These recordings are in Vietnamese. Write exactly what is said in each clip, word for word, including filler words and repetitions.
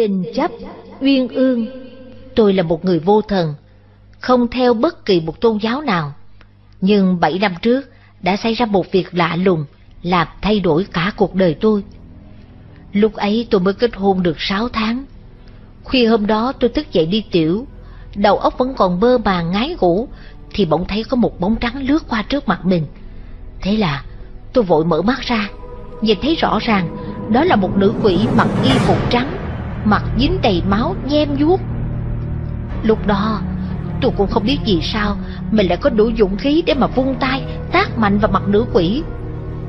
tình chấp, uyên ương. Tôi là một người vô thần, không theo bất kỳ một tôn giáo nào. Nhưng bảy năm trước đã xảy ra một việc lạ lùng, làm thay đổi cả cuộc đời tôi. Lúc ấy tôi mới kết hôn được sáu tháng. Khuya hôm đó tôi thức dậy đi tiểu, đầu óc vẫn còn mơ màng ngái ngủ, thì bỗng thấy có một bóng trắng lướt qua trước mặt mình. Thế là tôi vội mở mắt ra, nhìn thấy rõ ràng đó là một nữ quỷ mặc y phục trắng, mặt dính đầy máu nhem nhuốc. Lúc đó tôi cũng không biết vì sao mình lại có đủ dũng khí để mà vung tay tát mạnh vào mặt nữ quỷ.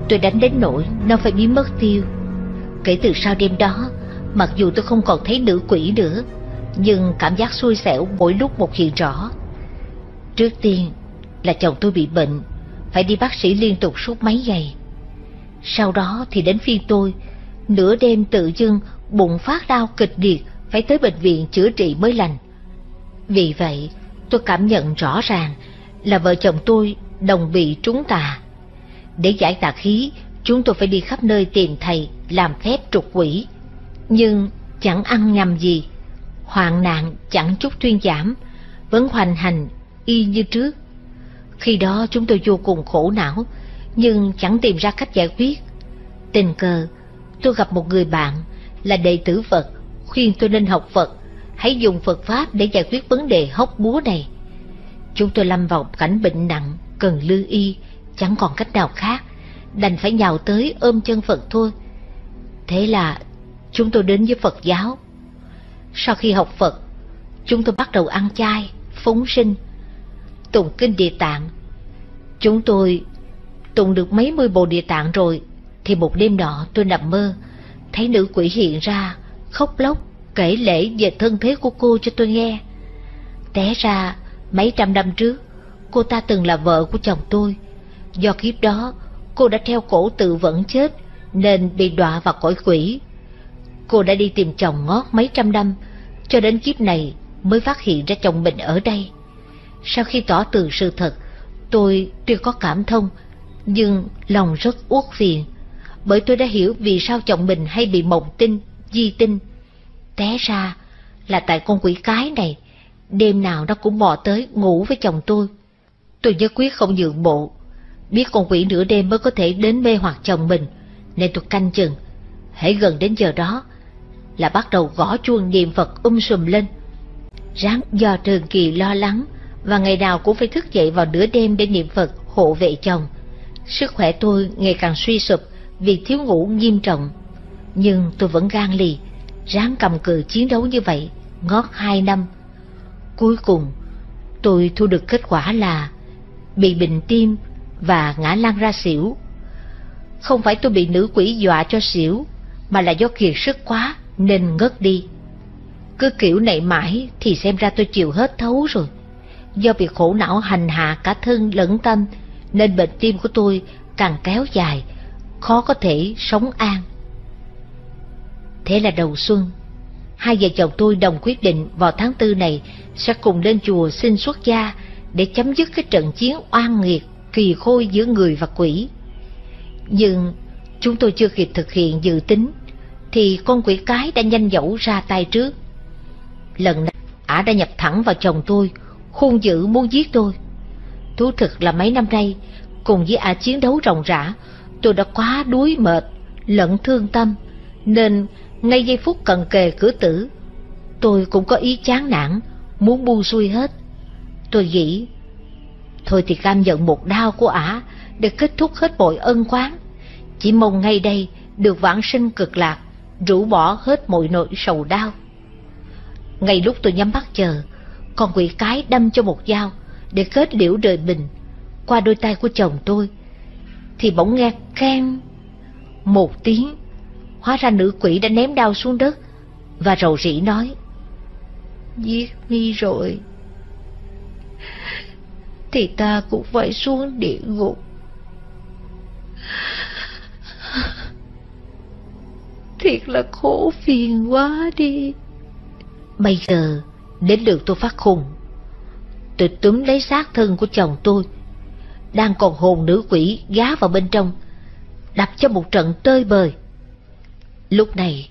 Tôi đánh đến nỗi nó phải biến mất tiêu. Kể từ sau đêm đó, mặc dù tôi không còn thấy nữ quỷ nữa, nhưng cảm giác xui xẻo mỗi lúc một hiện rõ. Trước tiên là chồng tôi bị bệnh, phải đi bác sĩ liên tục suốt mấy ngày. Sau đó thì đến phiên tôi, nửa đêm tự dưng bụng phát đau kịch liệt, phải tới bệnh viện chữa trị mới lành. Vì vậy tôi cảm nhận rõ ràng là vợ chồng tôi đồng bị trúng tà. Để giải tà khí, chúng tôi phải đi khắp nơi tìm thầy làm phép trục quỷ, nhưng chẳng ăn nhầm gì. Hoạn nạn chẳng chút thuyên giảm, vẫn hoành hành y như trước. Khi đó chúng tôi vô cùng khổ não, nhưng chẳng tìm ra cách giải quyết. Tình cờ tôi gặp một người bạn là đệ tử Phật, khuyên tôi nên học Phật, hãy dùng Phật pháp để giải quyết vấn đề hóc búa này. Chúng tôi lâm vào cảnh bệnh nặng, cần lương y, chẳng còn cách nào khác, đành phải nhào tới ôm chân Phật thôi. Thế là chúng tôi đến với Phật giáo. Sau khi học Phật, chúng tôi bắt đầu ăn chay, phóng sinh, tụng kinh Địa Tạng. Chúng tôi tụng được mấy mươi bộ Địa Tạng rồi, thì một đêm nọ tôi nằm mơ, thấy nữ quỷ hiện ra, khóc lóc, kể lể về thân thế của cô cho tôi nghe. Té ra, mấy trăm năm trước, cô ta từng là vợ của chồng tôi. Do kiếp đó, cô đã treo cổ tự vẫn chết, nên bị đọa vào cõi quỷ. Cô đã đi tìm chồng ngót mấy trăm năm, cho đến kiếp này mới phát hiện ra chồng mình ở đây. Sau khi tỏ tường sự thật, tôi tuy có cảm thông, nhưng lòng rất uất phiền, bởi tôi đã hiểu vì sao chồng mình hay bị mộng tinh, di tinh. Té ra là tại con quỷ cái này, đêm nào nó cũng bò tới ngủ với chồng tôi. Tôi nhất quyết không nhượng bộ, biết con quỷ nửa đêm mới có thể đến mê hoặc chồng mình, nên tôi canh chừng. Hễ gần đến giờ đó là bắt đầu gõ chuông niệm Phật um sùm lên. Ráng do trường kỳ lo lắng và ngày nào cũng phải thức dậy vào nửa đêm để niệm Phật hộ vệ chồng, sức khỏe tôi ngày càng suy sụp vì thiếu ngủ nghiêm trọng. Nhưng tôi vẫn gan lì, ráng cầm cự chiến đấu như vậy ngót hai năm. Cuối cùng tôi thu được kết quả là bị bệnh tim và ngã lăn ra xỉu. Không phải tôi bị nữ quỷ dọa cho xỉu, mà là do kiệt sức quá nên ngất đi. Cứ kiểu này mãi thì xem ra tôi chịu hết thấu rồi. Do bị khổ não hành hạ cả thân lẫn tâm, nên bệnh tim của tôi càng kéo dài, khó có thể sống an. Thế là đầu xuân, hai vợ chồng tôi đồng quyết định vào tháng tư này sẽ cùng lên chùa xin xuất gia để chấm dứt cái trận chiến oan nghiệt kỳ khôi giữa người và quỷ. Nhưng chúng tôi chưa kịp thực hiện dự tính thì con quỷ cái đã nhanh dẫu ra tay trước. Lần này ả đã nhập thẳng vào chồng tôi, hung dữ muốn giết tôi. Thú thực là mấy năm nay cùng với ả chiến đấu ròng rã, tôi đã quá đuối mệt lẫn thương tâm, nên ngay giây phút cận kề cửa tử, tôi cũng có ý chán nản, muốn buông xuôi hết. Tôi nghĩ thôi thì cam nhận một đau của ả để kết thúc hết mọi ân oán, chỉ mong ngay đây được vãng sinh cực lạc, rũ bỏ hết mọi nỗi sầu đau. Ngay lúc tôi nhắm mắt chờ, con quỷ cái đâm cho một dao để kết liễu đời mình qua đôi tay của chồng tôi, thì bỗng nghe keng một tiếng. Hóa ra nữ quỷ đã ném đao xuống đất và rầu rĩ nói: "Giết mi rồi thì ta cũng phải xuống địa ngục." Thiệt là khổ phiền quá đi. Bây giờ đến lượt tôi phát khùng. Tôi túm lấy xác thân của chồng tôi, đang còn hồn nữ quỷ gá vào bên trong, đập cho một trận tơi bời. Lúc này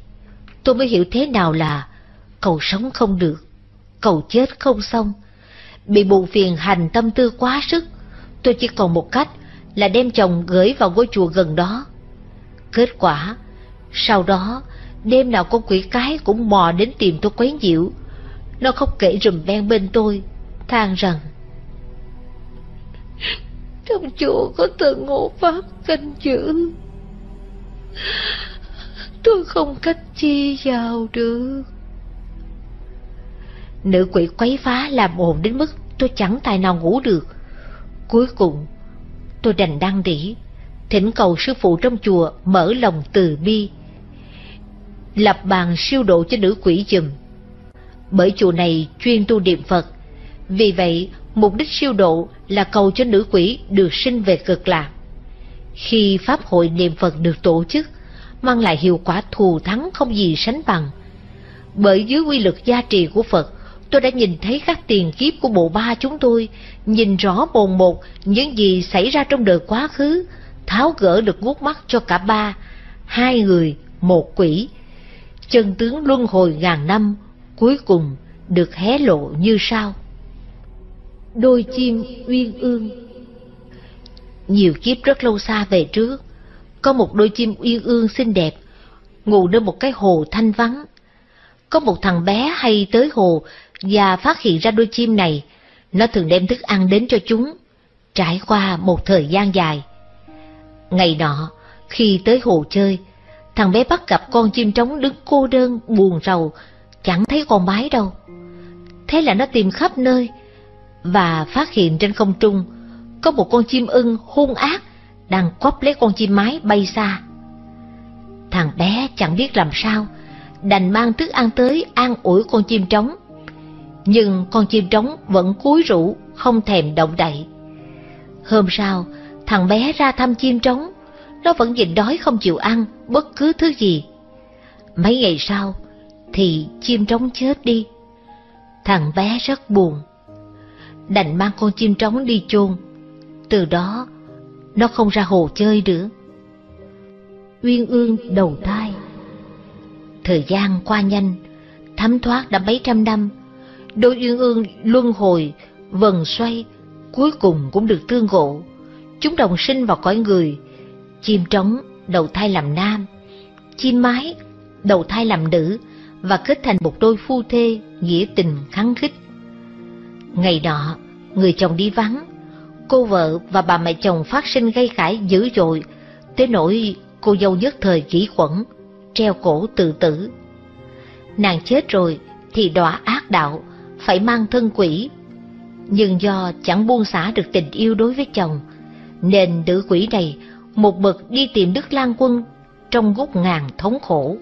tôi mới hiểu thế nào là cầu sống không được, cầu chết không xong. Bị buồn phiền hành tâm tư quá sức, tôi chỉ còn một cách là đem chồng gửi vào ngôi chùa gần đó. Kết quả, sau đó, đêm nào con quỷ cái cũng mò đến tìm tôi quấy nhiễu. Nó khóc kể rùm beng bên tôi, than rằng: trong chùa có tượng Hộ Pháp canh giữ, tôi không cách chi vào được. Nữ quỷ quấy phá làm ồn đến mức tôi chẳng tài nào ngủ được. Cuối cùng, tôi đành đăng đỉ, thỉnh cầu sư phụ trong chùa mở lòng từ bi, lập bàn siêu độ cho nữ quỷ giùm. Bởi chùa này chuyên tu niệm Phật, vì vậy mục đích siêu độ là cầu cho nữ quỷ được sinh về cực lạc. Khi pháp hội niệm Phật được tổ chức, mang lại hiệu quả thù thắng không gì sánh bằng. Bởi dưới quy lực gia trì của Phật, tôi đã nhìn thấy các tiền kiếp của bộ ba chúng tôi, nhìn rõ mồn một những gì xảy ra trong đời quá khứ, tháo gỡ được guốc mắc cho cả ba, hai người, một quỷ. Chân tướng luân hồi ngàn năm cuối cùng được hé lộ như sau. Đôi chim uyên ương. Nhiều kiếp rất lâu xa về trước, có một đôi chim uyên ương xinh đẹp ngủ nơi một cái hồ thanh vắng. Có một thằng bé hay tới hồ và phát hiện ra đôi chim này. Nó thường đem thức ăn đến cho chúng. Trải qua một thời gian dài, ngày nọ khi tới hồ chơi, thằng bé bắt gặp con chim trống đứng cô đơn buồn rầu, chẳng thấy con mái đâu. Thế là nó tìm khắp nơi và phát hiện trên không trung có một con chim ưng hung ác đang quắp lấy con chim mái bay xa. Thằng bé chẳng biết làm sao, đành mang thức ăn tới an ủi con chim trống. Nhưng con chim trống vẫn cúi rũ, không thèm động đậy. Hôm sau, thằng bé ra thăm chim trống, nó vẫn nhịn đói không chịu ăn bất cứ thứ gì. Mấy ngày sau thì chim trống chết đi. Thằng bé rất buồn, đành mang con chim trống đi chôn. Từ đó nó không ra hồ chơi nữa. Uyên ương đầu thai. Thời gian qua nhanh, thấm thoát đã mấy trăm năm. Đôi uyên ương luân hồi vần xoay, cuối cùng cũng được tương ngộ. Chúng đồng sinh vào cõi người. Chim trống đầu thai làm nam, chim mái đầu thai làm nữ, và kết thành một đôi phu thê nghĩa tình khăng khít. Ngày nọ, người chồng đi vắng, cô vợ và bà mẹ chồng phát sinh gây cãi dữ dội, tới nỗi cô dâu nhất thời kỹ quẩn, treo cổ tự tử. Nàng chết rồi thì đọa ác đạo, phải mang thân quỷ. Nhưng do chẳng buông xả được tình yêu đối với chồng, nên nữ quỷ này một bậc đi tìm Đức Lan Quân trong gút ngàn thống khổ.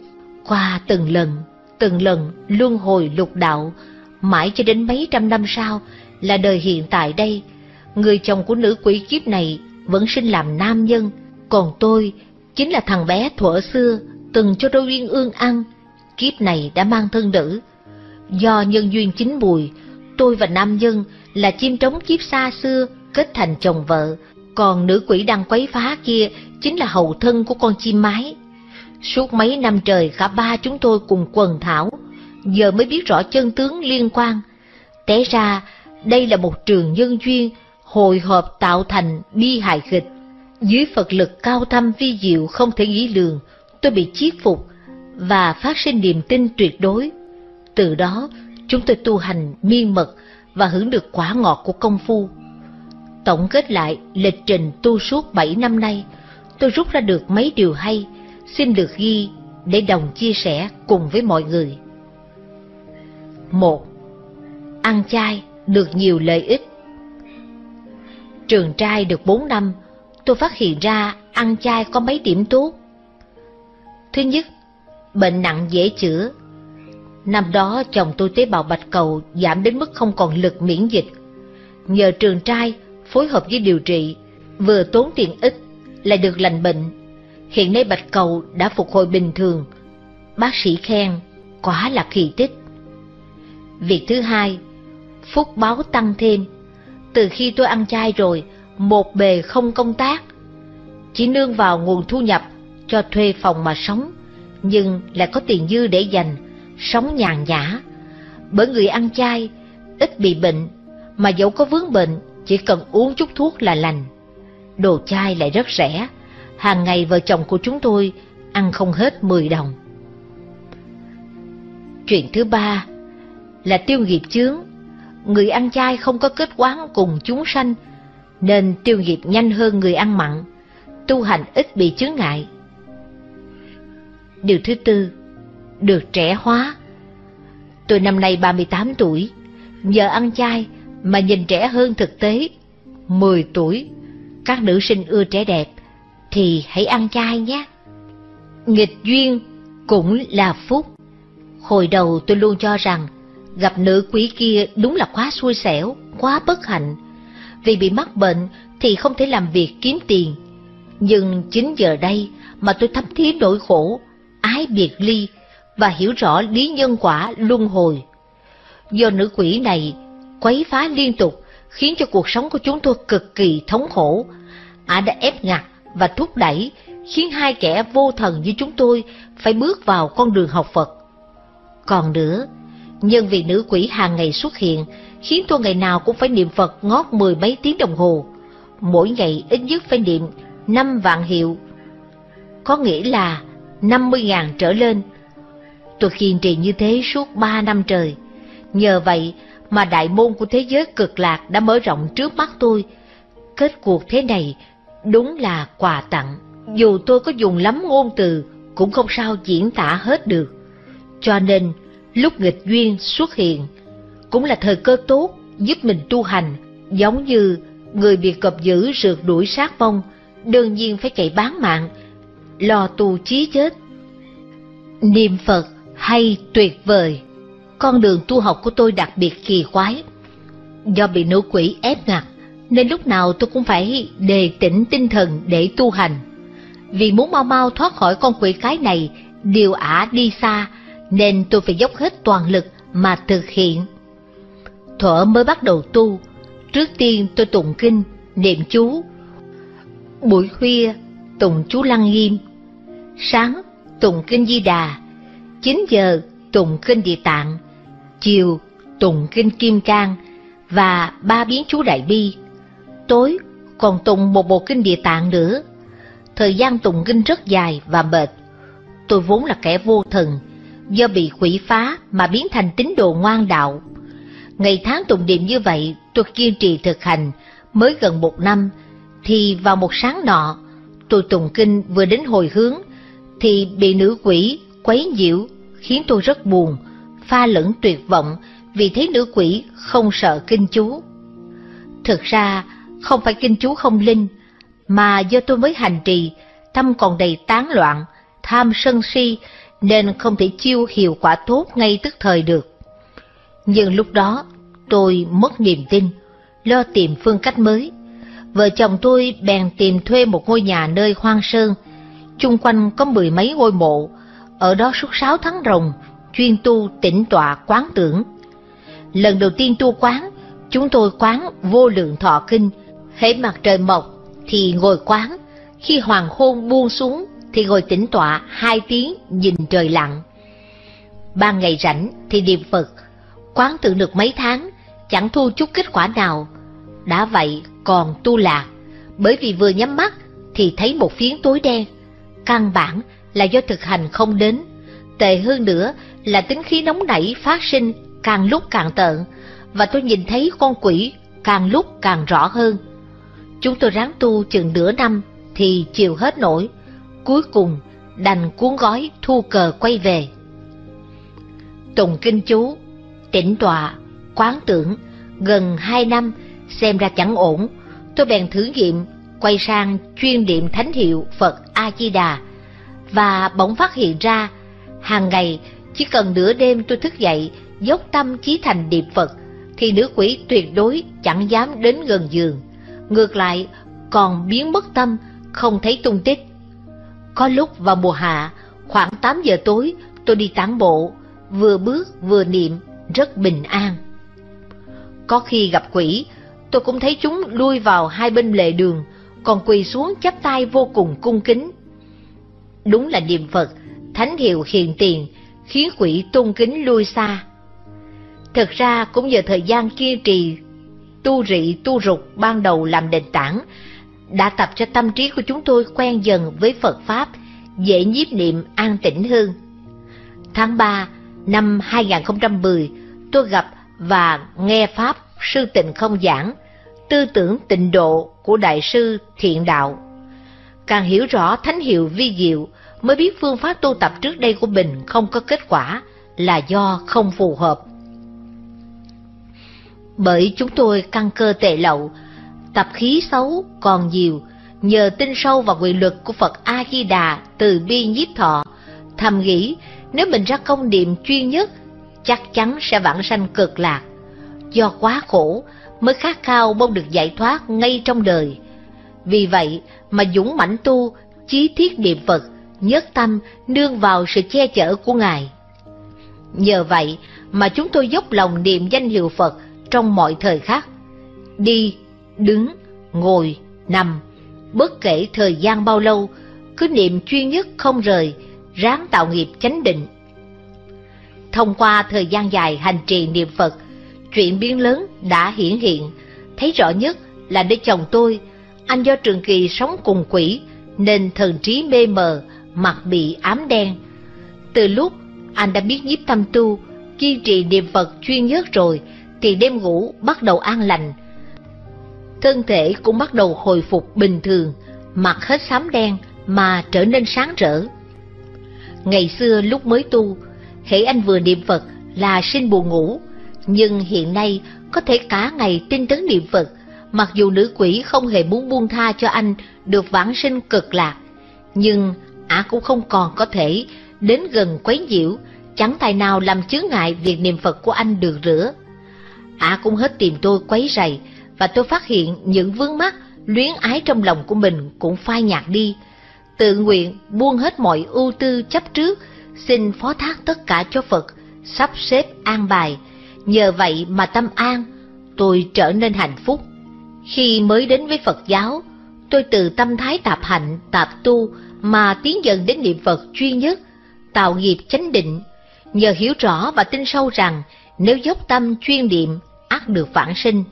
Qua từng lần, từng lần luân hồi lục đạo, mãi cho đến mấy trăm năm sau là đời hiện tại đây, người chồng của nữ quỷ kiếp này vẫn sinh làm nam nhân, còn tôi chính là thằng bé thuở xưa từng cho đôi uyên ương ăn, kiếp này đã mang thân nữ. Do nhân duyên chín mùi, tôi và nam nhân là chim trống kiếp xa xưa kết thành chồng vợ, còn nữ quỷ đang quấy phá kia chính là hậu thân của con chim mái. Suốt mấy năm trời cả ba chúng tôi cùng quần thảo, giờ mới biết rõ chân tướng liên quan. Té ra đây là một trường nhân duyên hồi hộp tạo thành bi hài kịch. Dưới Phật lực cao thâm vi diệu không thể nghĩ lường, tôi bị chiết phục và phát sinh niềm tin tuyệt đối. Từ đó chúng tôi tu hành miên mật và hưởng được quả ngọt của công phu. Tổng kết lại lịch trình tu suốt bảy năm nay, tôi rút ra được mấy điều hay, xin được ghi để đồng chia sẻ cùng với mọi người. Một, ăn chay được nhiều lợi ích. Trường trai được bốn năm, tôi phát hiện ra ăn chay có mấy điểm tốt. Thứ nhất, bệnh nặng dễ chữa. Năm đó chồng tôi tế bào bạch cầu giảm đến mức không còn lực miễn dịch. Nhờ trường trai phối hợp với điều trị, vừa tốn tiền ít lại được lành bệnh. Hiện nay bạch cầu đã phục hồi bình thường, bác sĩ khen quả là kỳ tích. Việc thứ hai, phúc báo tăng thêm. Từ khi tôi ăn chay rồi, một bề không công tác, chỉ nương vào nguồn thu nhập cho thuê phòng mà sống, nhưng lại có tiền dư để dành, sống nhàn nhã. Bởi người ăn chay ít bị bệnh, mà dẫu có vướng bệnh chỉ cần uống chút thuốc là lành. Đồ chay lại rất rẻ, hàng ngày vợ chồng của chúng tôi ăn không hết mười đồng. Chuyện thứ ba là tiêu nghiệp chướng. Người ăn chay không có kết quán cùng chúng sanh, nên tiêu nghiệp nhanh hơn người ăn mặn, tu hành ít bị chướng ngại. Điều thứ tư, được trẻ hóa. Tôi năm nay ba mươi tám tuổi, nhờ ăn chay mà nhìn trẻ hơn thực tế. mười tuổi, các nữ sinh ưa trẻ đẹp, thì hãy ăn chay nhé. Nghịch duyên cũng là phúc. Hồi đầu tôi luôn cho rằng gặp nữ quỷ kia đúng là quá xui xẻo, quá bất hạnh. Vì bị mắc bệnh thì không thể làm việc kiếm tiền. Nhưng chính giờ đây mà tôi thấm thía nỗi khổ, ái biệt ly và hiểu rõ lý nhân quả luân hồi. Do nữ quỷ này quấy phá liên tục khiến cho cuộc sống của chúng tôi cực kỳ thống khổ. Ả đã ép ngặt và thúc đẩy khiến hai kẻ vô thần như chúng tôi phải bước vào con đường học Phật. Còn nữa, nhân vì nữ quỷ hàng ngày xuất hiện khiến tôi ngày nào cũng phải niệm Phật ngót mười mấy tiếng đồng hồ. Mỗi ngày ít nhất phải niệm năm vạn hiệu, có nghĩa là năm mươi ngàn trở lên. Tôi kiên trì như thế suốt ba năm trời. Nhờ vậy mà đại môn của thế giới cực lạc đã mở rộng trước mắt tôi. Kết cuộc thế này đúng là quà tặng. Dù tôi có dùng lắm ngôn từ cũng không sao diễn tả hết được. Cho nên lúc nghịch duyên xuất hiện cũng là thời cơ tốt giúp mình tu hành. Giống như người bị cọp dữ rượt đuổi sát vong, đương nhiên phải chạy bán mạng, lo tu chí chết. Niệm Phật hay tuyệt vời. Con đường tu học của tôi đặc biệt kỳ quái. Do bị nữ quỷ ép ngặt nên lúc nào tôi cũng phải đề tỉnh tinh thần để tu hành. Vì muốn mau mau thoát khỏi con quỷ cái này, điều ả đi xa, nên tôi phải dốc hết toàn lực mà thực hiện. Thuở mới bắt đầu tu, trước tiên tôi tụng kinh, niệm chú. Buổi khuya tụng chú Lăng Nghiêm, sáng tụng kinh Di Đà, chín giờ tụng kinh Địa Tạng, chiều tụng kinh Kim Cang và ba biến chú Đại Bi. Tối còn tụng một bộ kinh Địa Tạng nữa. Thời gian tụng kinh rất dài và mệt. Tôi vốn là kẻ vô thần, do bị quỷ phá mà biến thành tín đồ ngoan đạo. Ngày tháng tụng niệm như vậy, tôi kiên trì thực hành mới gần một năm, thì vào một sáng nọ, tôi tụng kinh vừa đến hồi hướng thì bị nữ quỷ quấy nhiễu, khiến tôi rất buồn, pha lẫn tuyệt vọng vì thấy nữ quỷ không sợ kinh chú. Thực ra không phải kinh chú không linh, mà do tôi mới hành trì, tâm còn đầy tán loạn, tham sân si, nên không thể chiêu hiệu quả tốt ngay tức thời được. Nhưng lúc đó tôi mất niềm tin, lo tìm phương cách mới. Vợ chồng tôi bèn tìm thuê một ngôi nhà nơi hoang sơn, chung quanh có mười mấy ngôi mộ. Ở đó suốt sáu tháng ròng chuyên tu tĩnh tọa quán tưởng. Lần đầu tiên tu quán, chúng tôi quán Vô Lượng Thọ Kinh. Hễ mặt trời mọc thì ngồi quán, khi hoàng hôn buông xuống thì ngồi tĩnh tọa hai tiếng nhìn trời lặn. Ban ngày rảnh thì niệm Phật. Quán tưởng được mấy tháng chẳng thu chút kết quả nào. Đã vậy còn tu lạc, bởi vì vừa nhắm mắt thì thấy một phiến tối đen. Căn bản là do thực hành không đến. Tệ hơn nữa là tính khí nóng nảy phát sinh càng lúc càng tợn, và tôi nhìn thấy con quỷ càng lúc càng rõ hơn. Chúng tôi ráng tu chừng nửa năm thì chịu hết nổi. Cuối cùng đành cuốn gói thu cờ quay về. Tùng kinh chú, tĩnh tọa, quán tưởng gần hai năm xem ra chẳng ổn. Tôi bèn thử nghiệm quay sang chuyên niệm thánh hiệu Phật A Di Đà, và bỗng phát hiện ra hàng ngày chỉ cần nửa đêm tôi thức dậy dốc tâm chí thành niệm Phật thì nữ quỷ tuyệt đối chẳng dám đến gần giường, ngược lại còn biến mất tâm, không thấy tung tích. Có lúc vào mùa hạ, khoảng tám giờ tối, tôi đi tản bộ, vừa bước vừa niệm, rất bình an. Có khi gặp quỷ, tôi cũng thấy chúng lui vào hai bên lề đường, còn quỳ xuống chắp tay vô cùng cung kính. Đúng là niệm Phật, thánh hiệu hiện tiền, khiến quỷ tôn kính lui xa. Thật ra cũng nhờ thời gian kiên trì tu rị tu rục ban đầu làm nền tảng, đã tập cho tâm trí của chúng tôi quen dần với Phật Pháp, dễ nhiếp niệm an tĩnh hơn. Tháng ba năm hai nghìn không trăm mười, tôi gặp và nghe Pháp Sư Tịnh Không giảng Tư tưởng tịnh độ của Đại sư Thiện Đạo. Càng hiểu rõ thánh hiệu vi diệu, mới biết phương pháp tu tập trước đây của mình không có kết quả là do không phù hợp. Bởi chúng tôi căn cơ tệ lậu, tập khí xấu còn nhiều, nhờ tin sâu vào quy luật của Phật A-di-đà từ bi nhiếp thọ, thầm nghĩ nếu mình ra công niệm chuyên nhất, chắc chắn sẽ vãng sanh cực lạc. Do quá khổ mới khát khao mong được giải thoát ngay trong đời. Vì vậy mà dũng mãnh tu, chí thiết niệm Phật, nhất tâm nương vào sự che chở của Ngài. Nhờ vậy mà chúng tôi dốc lòng niệm danh hiệu Phật trong mọi thời khắc, đi, đứng, ngồi, nằm, bất kể thời gian bao lâu, cứ niệm chuyên nhất không rời, ráng tạo nghiệp chánh định. Thông qua thời gian dài hành trì niệm Phật, chuyện biến lớn đã hiển hiện. Thấy rõ nhất là để chồng tôi, anh do trường kỳ sống cùng quỷ nên thần trí mê mờ, mặt bị ám đen. Từ lúc anh đã biết nhiếp tâm tu, kiên trì niệm Phật chuyên nhất rồi thì đêm ngủ bắt đầu an lành, thân thể cũng bắt đầu hồi phục bình thường, mặt hết xám đen mà trở nên sáng rỡ. Ngày xưa lúc mới tu, hễ anh vừa niệm Phật là sinh buồn ngủ, nhưng hiện nay có thể cả ngày tinh tấn niệm Phật, mặc dù nữ quỷ không hề muốn buông tha cho anh được vãng sinh cực lạc, nhưng ả cũng không còn có thể đến gần quấy nhiễu, chẳng tài nào làm chướng ngại việc niệm Phật của anh được rửa. Ả cũng hết tìm tôi quấy rầy, và tôi phát hiện những vướng mắc luyến ái trong lòng của mình cũng phai nhạt đi. Tự nguyện buông hết mọi ưu tư chấp trước, xin phó thác tất cả cho Phật sắp xếp an bài. Nhờ vậy mà tâm an, tôi trở nên hạnh phúc. Khi mới đến với Phật giáo, tôi từ tâm thái tạp hạnh, tạp tu mà tiến dần đến niệm Phật chuyên nhất, tạo nghiệp chánh định. Nhờ hiểu rõ và tin sâu rằng nếu dốc tâm chuyên niệm, ắt được vãng sinh.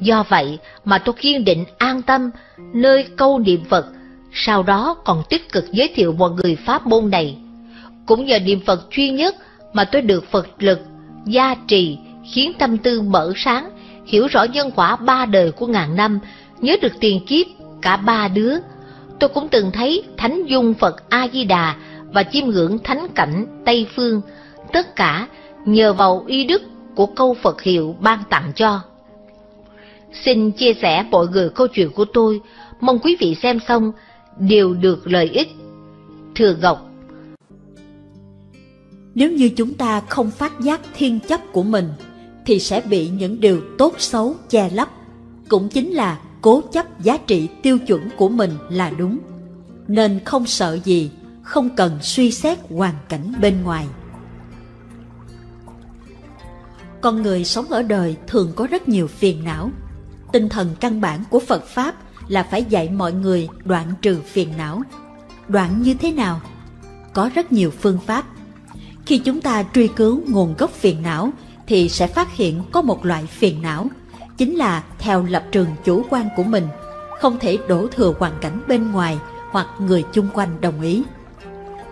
Do vậy mà tôi kiên định an tâm nơi câu niệm Phật, sau đó còn tích cực giới thiệu mọi người pháp môn này. Cũng nhờ niệm Phật chuyên nhất mà tôi được Phật lực gia trì, khiến tâm tư mở sáng, hiểu rõ nhân quả ba đời của ngàn năm, nhớ được tiền kiếp cả ba đứa. Tôi cũng từng thấy thánh dung Phật A-di-đà và chiêm ngưỡng thánh cảnh Tây Phương, tất cả nhờ vào y đức của câu Phật hiệu ban tặng cho. Xin chia sẻ mọi người câu chuyện của tôi, mong quý vị xem xong đều được lợi ích. Thừa Ngọc. Nếu như chúng ta không phát giác thiên chấp của mình thì sẽ bị những điều tốt xấu che lấp, cũng chính là cố chấp giá trị tiêu chuẩn của mình là đúng, nên không sợ gì, không cần suy xét hoàn cảnh bên ngoài. Con người sống ở đời thường có rất nhiều phiền não. Tinh thần căn bản của Phật Pháp là phải dạy mọi người đoạn trừ phiền não. Đoạn như thế nào? Có rất nhiều phương pháp. Khi chúng ta truy cứu nguồn gốc phiền não thì sẽ phát hiện có một loại phiền não, chính là theo lập trường chủ quan của mình, không thể đổ thừa hoàn cảnh bên ngoài hoặc người chung quanh đồng ý.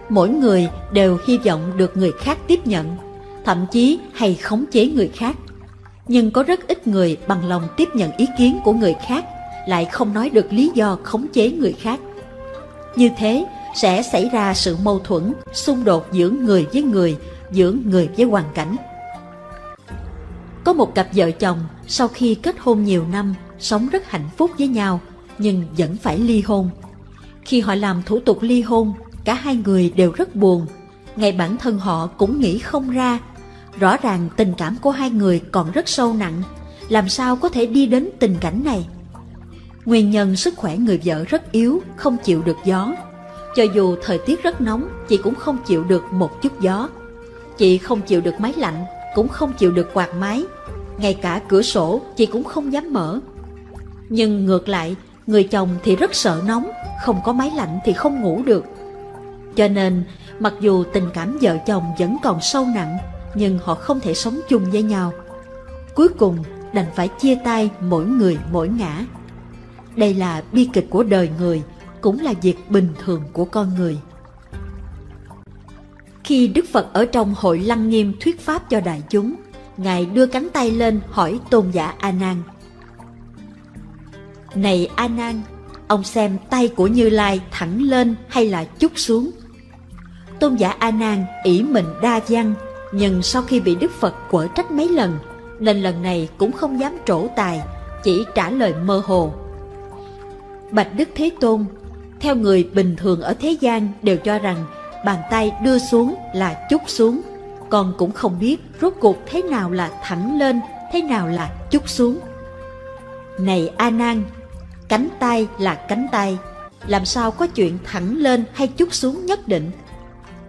Mỗi người đều hy vọng được người khác tiếp nhận, thậm chí hay khống chế người khác. Nhưng có rất ít người bằng lòng tiếp nhận ý kiến của người khác, lại không nói được lý do khống chế người khác. Như thế sẽ xảy ra sự mâu thuẫn, xung đột giữa người với người, giữa người với hoàn cảnh. Có một cặp vợ chồng sau khi kết hôn nhiều năm, sống rất hạnh phúc với nhau, nhưng vẫn phải ly hôn. Khi họ làm thủ tục ly hôn, cả hai người đều rất buồn. Ngay bản thân họ cũng nghĩ không ra. Rõ ràng tình cảm của hai người còn rất sâu nặng, làm sao có thể đi đến tình cảnh này? Nguyên nhân sức khỏe người vợ rất yếu, không chịu được gió. Cho dù thời tiết rất nóng, chị cũng không chịu được một chút gió. Chị không chịu được máy lạnh, cũng không chịu được quạt máy. Ngay cả cửa sổ chị cũng không dám mở. Nhưng ngược lại, người chồng thì rất sợ nóng, không có máy lạnh thì không ngủ được. Cho nên Mặc dù tình cảm vợ chồng vẫn còn sâu nặng, nhưng họ không thể sống chung với nhau. Cuối cùng đành phải chia tay mỗi người mỗi ngã. Đây là bi kịch của đời người, cũng là việc bình thường của con người. Khi Đức Phật ở trong hội Lăng Nghiêm thuyết pháp cho đại chúng, Ngài đưa cánh tay lên hỏi tôn giả A Nan: "Này A Nan, ông xem tay của Như Lai thẳng lên hay là chúc xuống?" Tôn giả A Nan ỷ mình đa văn, nhưng sau khi bị Đức Phật quở trách mấy lần, nên lần này cũng không dám trổ tài, chỉ trả lời mơ hồ: "Bạch Đức Thế Tôn, theo người bình thường ở thế gian đều cho rằng bàn tay đưa xuống là chúc xuống. Con cũng không biết rốt cuộc thế nào là thẳng lên, thế nào là chúc xuống." "Này A Nan, cánh tay là cánh tay, làm sao có chuyện thẳng lên hay chúc xuống nhất định?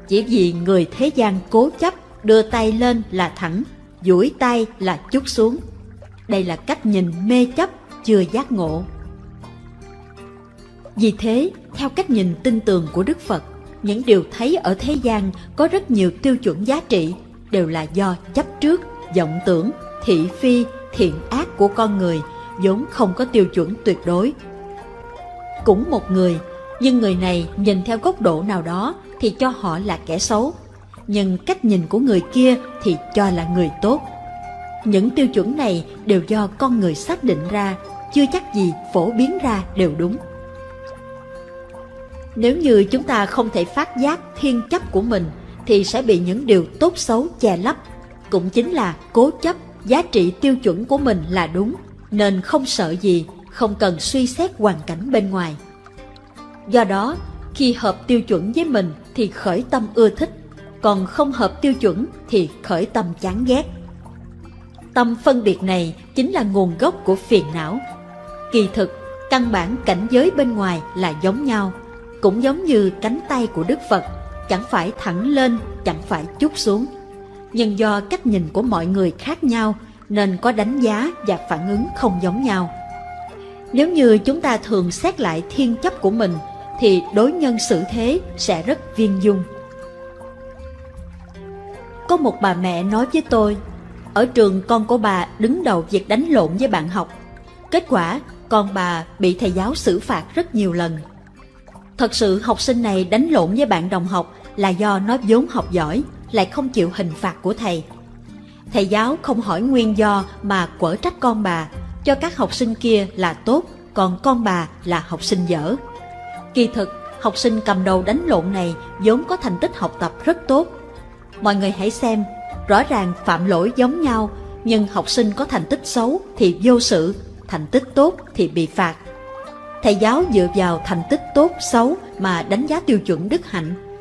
Chỉ vì người thế gian cố chấp đưa tay lên là thẳng, duỗi tay là chúc xuống. Đây là cách nhìn mê chấp, chưa giác ngộ." Vì thế, theo cách nhìn tinh tường của Đức Phật, những điều thấy ở thế gian có rất nhiều tiêu chuẩn giá trị, đều là do chấp trước, vọng tưởng, thị phi, thiện ác của con người, vốn không có tiêu chuẩn tuyệt đối. Cũng một người, nhưng người này nhìn theo góc độ nào đó thì cho họ là kẻ xấu, nhưng cách nhìn của người kia thì cho là người tốt. Những tiêu chuẩn này đều do con người xác định ra, chưa chắc gì phổ biến ra đều đúng. Nếu như chúng ta không thể phát giác thiên chấp của mình, thì sẽ bị những điều tốt xấu che lấp. Cũng chính là cố chấp giá trị tiêu chuẩn của mình là đúng, nên không sợ gì, không cần suy xét hoàn cảnh bên ngoài. Do đó, khi hợp tiêu chuẩn với mình thì khởi tâm ưa thích, còn không hợp tiêu chuẩn thì khởi tâm chán ghét. Tâm phân biệt này chính là nguồn gốc của phiền não. Kỳ thực, căn bản cảnh giới bên ngoài là giống nhau, cũng giống như cánh tay của Đức Phật, chẳng phải thẳng lên, chẳng phải chúc xuống. Nhưng do cách nhìn của mọi người khác nhau, nên có đánh giá và phản ứng không giống nhau. Nếu như chúng ta thường xét lại thiên chấp của mình, thì đối nhân xử thế sẽ rất viên dung. Có một bà mẹ nói với tôi, ở trường con của bà đứng đầu việc đánh lộn với bạn học. Kết quả, con bà bị thầy giáo xử phạt rất nhiều lần. Thật sự học sinh này đánh lộn với bạn đồng học là do nó vốn học giỏi, lại không chịu hình phạt của thầy. Thầy giáo không hỏi nguyên do mà quở trách con bà, cho các học sinh kia là tốt, còn con bà là học sinh dở. Kỳ thực, học sinh cầm đầu đánh lộn này vốn có thành tích học tập rất tốt. Mọi người hãy xem, rõ ràng phạm lỗi giống nhau, nhưng học sinh có thành tích xấu thì vô sự, thành tích tốt thì bị phạt. Thầy giáo dựa vào thành tích tốt, xấu mà đánh giá tiêu chuẩn đức hạnh.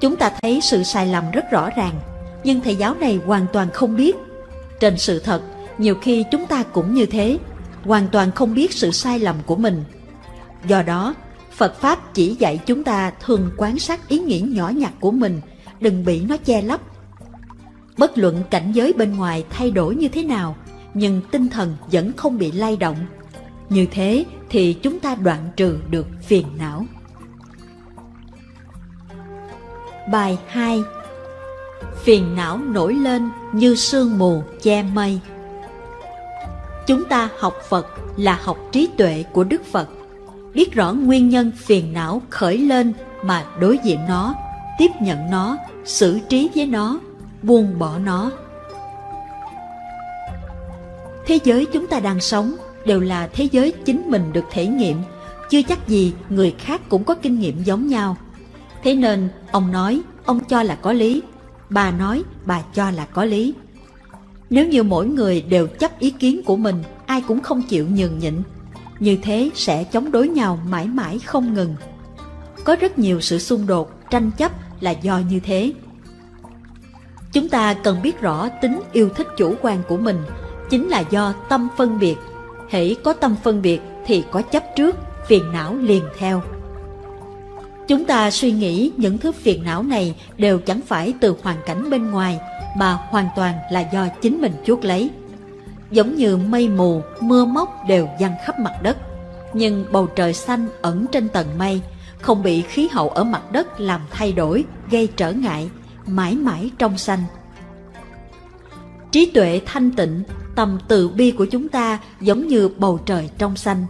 Chúng ta thấy sự sai lầm rất rõ ràng, nhưng thầy giáo này hoàn toàn không biết. Trên sự thật, nhiều khi chúng ta cũng như thế, hoàn toàn không biết sự sai lầm của mình. Do đó, Phật Pháp chỉ dạy chúng ta thường quan sát ý nghĩ nhỏ nhặt của mình, đừng bị nó che lấp. Bất luận cảnh giới bên ngoài thay đổi như thế nào, nhưng tinh thần vẫn không bị lay động. Như thế thì chúng ta đoạn trừ được phiền não. Bài hai. Phiền não nổi lên như sương mù che mây. Chúng ta học Phật là học trí tuệ của Đức Phật, biết rõ nguyên nhân phiền não khởi lên mà đối diện nó, tiếp nhận nó, xử trí với nó, buông bỏ nó. Thế giới chúng ta đang sống đều là thế giới chính mình được thể nghiệm, chưa chắc gì người khác cũng có kinh nghiệm giống nhau. Thế nên ông nói, ông cho là có lý, bà nói, bà cho là có lý. Nếu như mỗi người đều chấp ý kiến của mình, ai cũng không chịu nhường nhịn, như thế sẽ chống đối nhau mãi mãi không ngừng. Có rất nhiều sự xung đột, tranh chấp là do như thế. Chúng ta cần biết rõ tính yêu thích chủ quan của mình, chính là do tâm phân biệt. Hễ có tâm phân biệt thì có chấp trước, phiền não liền theo. Chúng ta suy nghĩ những thứ phiền não này đều chẳng phải từ hoàn cảnh bên ngoài, mà hoàn toàn là do chính mình chuốc lấy. Giống như mây mù, mưa móc đều giăng khắp mặt đất, nhưng bầu trời xanh ẩn trên tầng mây, không bị khí hậu ở mặt đất làm thay đổi, gây trở ngại, mãi mãi trong xanh. Trí tuệ thanh tịnh, tầm từ bi của chúng ta giống như bầu trời trong xanh.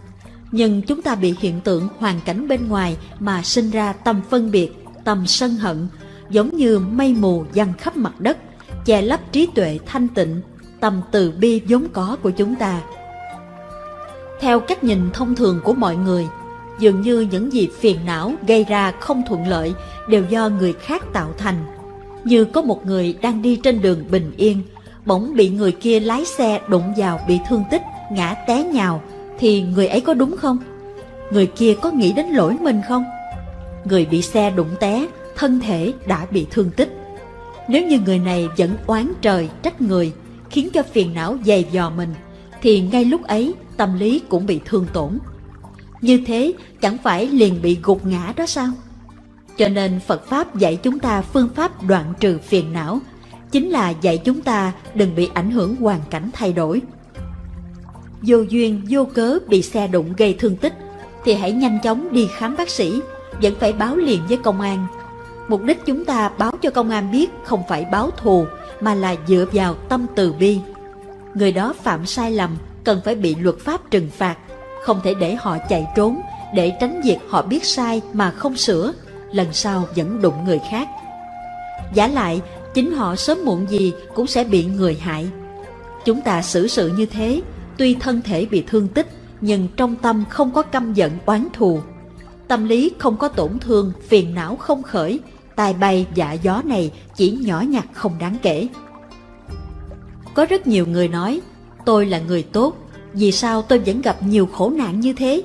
Nhưng chúng ta bị hiện tượng hoàn cảnh bên ngoài mà sinh ra tâm phân biệt, tâm sân hận, giống như mây mù giăng khắp mặt đất, che lấp trí tuệ thanh tịnh, tầm từ bi vốn có của chúng ta. Theo cách nhìn thông thường của mọi người, dường như những gì phiền não gây ra không thuận lợi đều do người khác tạo thành. Như có một người đang đi trên đường bình yên, bỗng bị người kia lái xe đụng vào bị thương tích, ngã té nhào, thì người ấy có đúng không? Người kia có nghĩ đến lỗi mình không? Người bị xe đụng té, thân thể đã bị thương tích. Nếu như người này vẫn oán trời trách người, khiến cho phiền não dày vò mình, thì ngay lúc ấy tâm lý cũng bị thương tổn. Như thế chẳng phải liền bị gục ngã đó sao? Cho nên Phật Pháp dạy chúng ta phương pháp đoạn trừ phiền não, chính là dạy chúng ta đừng bị ảnh hưởng hoàn cảnh thay đổi. Vô duyên, vô cớ bị xe đụng gây thương tích, thì hãy nhanh chóng đi khám bác sĩ, vẫn phải báo liền với công an. Mục đích chúng ta báo cho công an biết không phải báo thù, mà là dựa vào tâm từ bi. Người đó phạm sai lầm, cần phải bị luật pháp trừng phạt, không thể để họ chạy trốn, để tránh việc họ biết sai mà không sửa, lần sau vẫn đụng người khác. Giả lại, chính họ sớm muộn gì cũng sẽ bị người hại. Chúng ta xử sự như thế, tuy thân thể bị thương tích, nhưng trong tâm không có căm giận oán thù. Tâm lý không có tổn thương, phiền não không khởi, tai bay dạ gió này chỉ nhỏ nhặt không đáng kể. Có rất nhiều người nói, tôi là người tốt, vì sao tôi vẫn gặp nhiều khổ nạn như thế?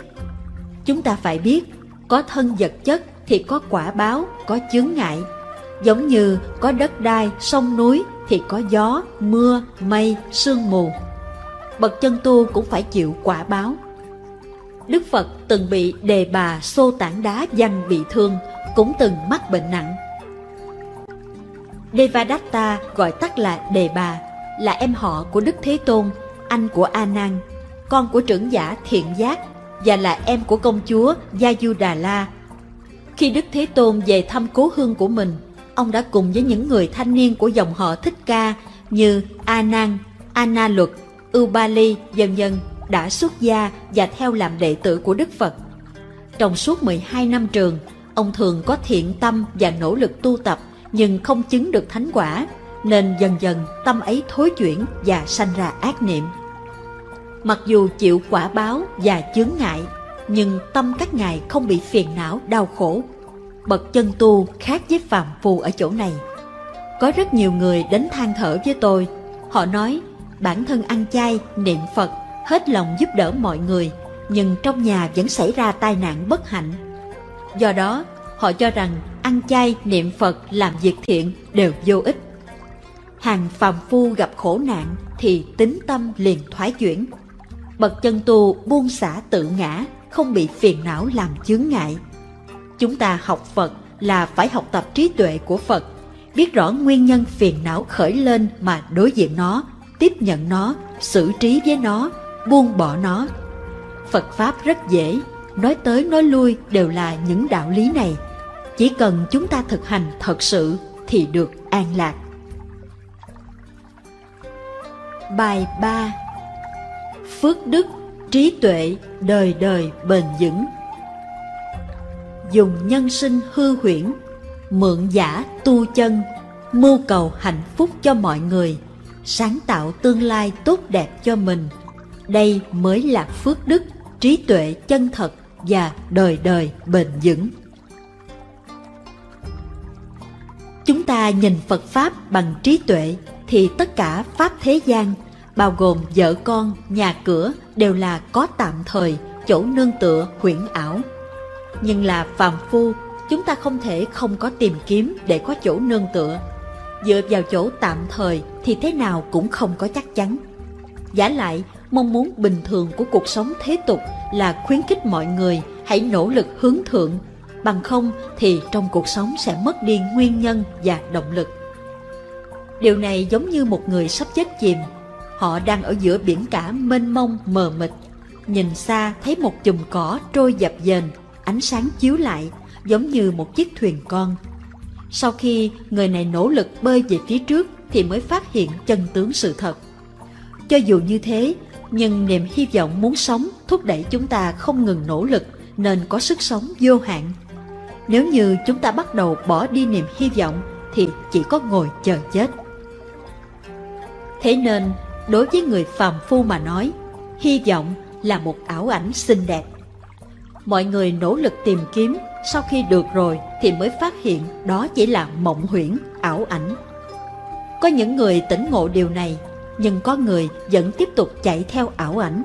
Chúng ta phải biết, có thân vật chất thì có quả báo, có chướng ngại. Giống như có đất đai, sông núi thì có gió, mưa, mây, sương mù. Bậc chân tu cũng phải chịu quả báo. Đức Phật từng bị Đề Bà xô tảng đá văng bị thương, cũng từng mắc bệnh nặng. Devadatta, gọi tắt là Đề Bà, là em họ của Đức Thế Tôn, anh của A Nan, con của trưởng giả Thiện Giác và là em của công chúa Yajudala. Khi Đức Thế Tôn về thăm cố hương của mình, ông đã cùng với những người thanh niên của dòng họ Thích Ca như A Nan, A Na Luật, Ubali vân vân đã xuất gia và theo làm đệ tử của Đức Phật. Trong suốt mười hai năm trường, ông thường có thiện tâm và nỗ lực tu tập nhưng không chứng được thánh quả, nên dần dần tâm ấy thối chuyển và sanh ra ác niệm. Mặc dù chịu quả báo và chướng ngại, nhưng tâm các ngài không bị phiền não đau khổ. Bậc chân tu khác với phàm phu ở chỗ này. Có rất nhiều người đến than thở với tôi. Họ nói bản thân ăn chay, niệm Phật, hết lòng giúp đỡ mọi người, nhưng trong nhà vẫn xảy ra tai nạn bất hạnh. Do đó, họ cho rằng ăn chay, niệm Phật, làm việc thiện đều vô ích. Hàng phàm phu gặp khổ nạn thì tín tâm liền thoái chuyển. Bậc chân tu buông xả tự ngã, không bị phiền não làm chướng ngại. Chúng ta học Phật là phải học tập trí tuệ của Phật, biết rõ nguyên nhân phiền não khởi lên mà đối diện nó, tiếp nhận nó, xử trí với nó, buông bỏ nó. Phật Pháp rất dễ, nói tới nói lui đều là những đạo lý này. Chỉ cần chúng ta thực hành thật sự thì được an lạc. Bài ba. Phước đức, trí tuệ, đời đời bền vững. Dùng nhân sinh hư huyễn, mượn giả tu chân, mưu cầu hạnh phúc cho mọi người, sáng tạo tương lai tốt đẹp cho mình. Đây mới là phước đức, trí tuệ chân thật và đời đời bền vững. Chúng ta nhìn Phật Pháp bằng trí tuệ thì tất cả Pháp thế gian, bao gồm vợ con, nhà cửa đều là có tạm thời, chỗ nương tựa huyễn ảo. Nhưng là phàm phu, chúng ta không thể không có tìm kiếm để có chỗ nương tựa. Dựa vào chỗ tạm thời thì thế nào cũng không có chắc chắn. Giả lại, mong muốn bình thường của cuộc sống thế tục là khuyến khích mọi người hãy nỗ lực hướng thượng, bằng không thì trong cuộc sống sẽ mất đi nguyên nhân và động lực. Điều này giống như một người sắp chết chìm. Họ đang ở giữa biển cả mênh mông mờ mịt, nhìn xa thấy một chùm cỏ trôi dập dềnh, ánh sáng chiếu lại, giống như một chiếc thuyền con. Sau khi người này nỗ lực bơi về phía trước thì mới phát hiện chân tướng sự thật. Cho dù như thế, nhưng niềm hy vọng muốn sống thúc đẩy chúng ta không ngừng nỗ lực nên có sức sống vô hạn. Nếu như chúng ta bắt đầu bỏ đi niềm hy vọng thì chỉ có ngồi chờ chết. Thế nên, đối với người phàm phu mà nói, hy vọng là một ảo ảnh xinh đẹp. Mọi người nỗ lực tìm kiếm, sau khi được rồi thì mới phát hiện đó chỉ là mộng huyễn, ảo ảnh. Có những người tỉnh ngộ điều này, nhưng có người vẫn tiếp tục chạy theo ảo ảnh.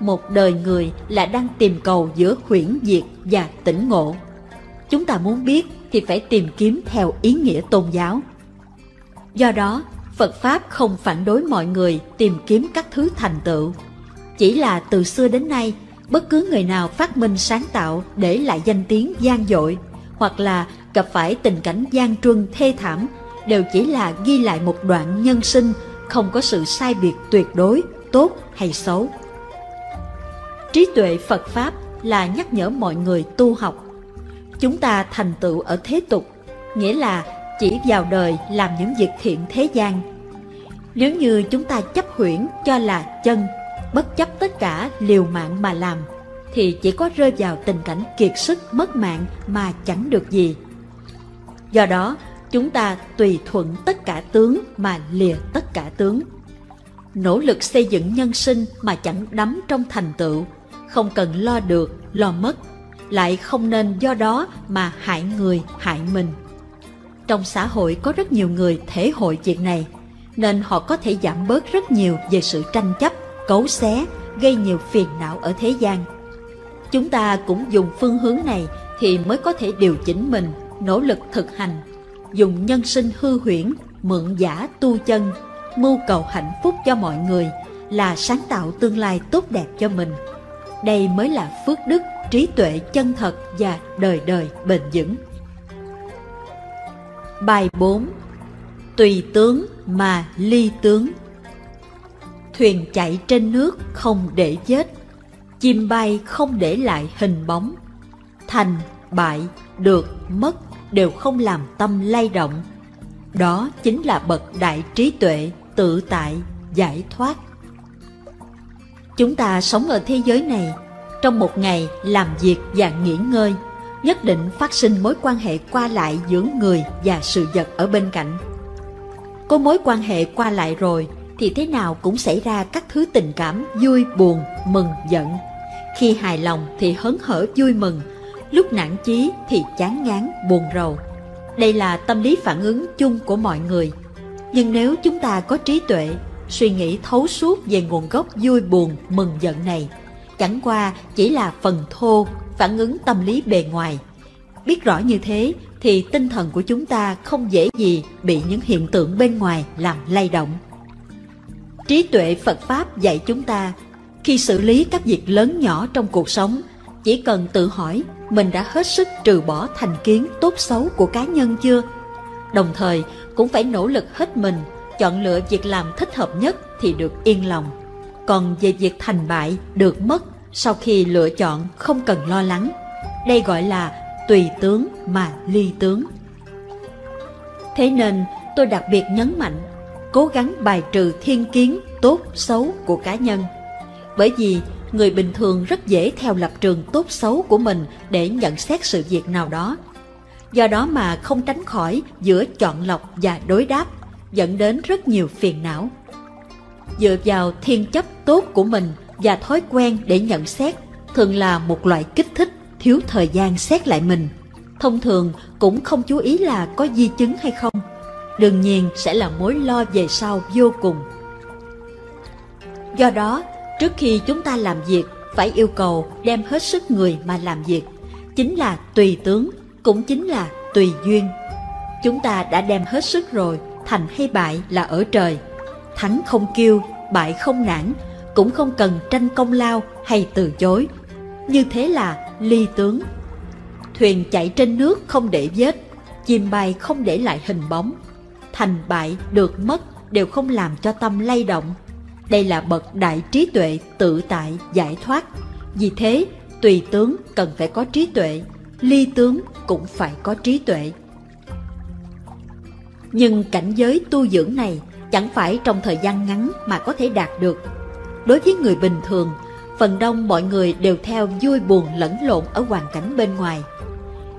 Một đời người là đang tìm cầu giữa huyễn diệt và tỉnh ngộ. Chúng ta muốn biết thì phải tìm kiếm theo ý nghĩa tôn giáo. Do đó, Phật Pháp không phản đối mọi người tìm kiếm các thứ thành tựu. Chỉ là từ xưa đến nay, bất cứ người nào phát minh sáng tạo để lại danh tiếng vang dội, hoặc là gặp phải tình cảnh gian truân thê thảm, đều chỉ là ghi lại một đoạn nhân sinh, không có sự sai biệt tuyệt đối, tốt hay xấu. Trí tuệ Phật Pháp là nhắc nhở mọi người tu học. Chúng ta thành tựu ở thế tục, nghĩa là chỉ vào đời làm những việc thiện thế gian. Nếu như chúng ta chấp huyễn cho là chân, bất chấp tất cả liều mạng mà làm, thì chỉ có rơi vào tình cảnh kiệt sức mất mạng mà chẳng được gì. Do đó, chúng ta tùy thuận tất cả tướng mà lìa tất cả tướng. Nỗ lực xây dựng nhân sinh mà chẳng đắm trong thành tựu, không cần lo được, lo mất, lại không nên do đó mà hại người, hại mình. Trong xã hội có rất nhiều người thể hội chuyện này, nên họ có thể giảm bớt rất nhiều về sự tranh chấp, cấu xé, gây nhiều phiền não ở thế gian. Chúng ta cũng dùng phương hướng này thì mới có thể điều chỉnh mình, nỗ lực thực hành, dùng nhân sinh hư huyễn, mượn giả tu chân, mưu cầu hạnh phúc cho mọi người là sáng tạo tương lai tốt đẹp cho mình. Đây mới là phước đức, trí tuệ chân thật và đời đời bền vững. Bài bốn. Tùy tướng mà ly tướng. Thuyền chạy trên nước không để vết, chim bay không để lại hình bóng. Thành, bại, được, mất đều không làm tâm lay động. Đó chính là bậc đại trí tuệ, tự tại, giải thoát. Chúng ta sống ở thế giới này, trong một ngày làm việc và nghỉ ngơi, nhất định phát sinh mối quan hệ qua lại giữa người và sự vật ở bên cạnh. Có mối quan hệ qua lại rồi, thì thế nào cũng xảy ra các thứ tình cảm vui, buồn, mừng, giận. Khi hài lòng thì hớn hở vui mừng, lúc nản chí thì chán ngán, buồn rầu. Đây là tâm lý phản ứng chung của mọi người. Nhưng nếu chúng ta có trí tuệ, suy nghĩ thấu suốt về nguồn gốc vui, buồn, mừng, giận này, chẳng qua chỉ là phần thô, phản ứng tâm lý bề ngoài. Biết rõ như thế thì tinh thần của chúng ta không dễ gì bị những hiện tượng bên ngoài làm lay động. Trí tuệ Phật Pháp dạy chúng ta, khi xử lý các việc lớn nhỏ trong cuộc sống, chỉ cần tự hỏi mình đã hết sức trừ bỏ thành kiến tốt xấu của cá nhân chưa? Đồng thời cũng phải nỗ lực hết mình, chọn lựa việc làm thích hợp nhất thì được yên lòng. Còn về việc thành bại, được mất, sau khi lựa chọn không cần lo lắng. Đây gọi là tùy tướng mà ly tướng. Thế nên tôi đặc biệt nhấn mạnh cố gắng bài trừ thiên kiến tốt xấu của cá nhân. Bởi vì người bình thường rất dễ theo lập trường tốt xấu của mình để nhận xét sự việc nào đó. Do đó mà không tránh khỏi giữa chọn lọc và đối đáp, dẫn đến rất nhiều phiền não. Dựa vào thiên chấp tốt của mình và thói quen để nhận xét thường là một loại kích thích, thiếu thời gian xét lại mình. Thông thường cũng không chú ý là có di chứng hay không. Đương nhiên sẽ là mối lo về sau vô cùng. Do đó, trước khi chúng ta làm việc, phải yêu cầu đem hết sức người mà làm việc. Chính là tùy tướng, cũng chính là tùy duyên. Chúng ta đã đem hết sức rồi, thành hay bại là ở trời. Thắng không kiêu, bại không nản, cũng không cần tranh công lao hay từ chối. Như thế là ly tướng. Thuyền chạy trên nước không để vết, chim bay không để lại hình bóng. Thành bại, được mất đều không làm cho tâm lay động. Đây là bậc đại trí tuệ, tự tại, giải thoát. Vì thế, tùy tướng cần phải có trí tuệ, ly tướng cũng phải có trí tuệ. Nhưng cảnh giới tu dưỡng này chẳng phải trong thời gian ngắn mà có thể đạt được. Đối với người bình thường, phần đông mọi người đều theo vui buồn lẫn lộn ở hoàn cảnh bên ngoài.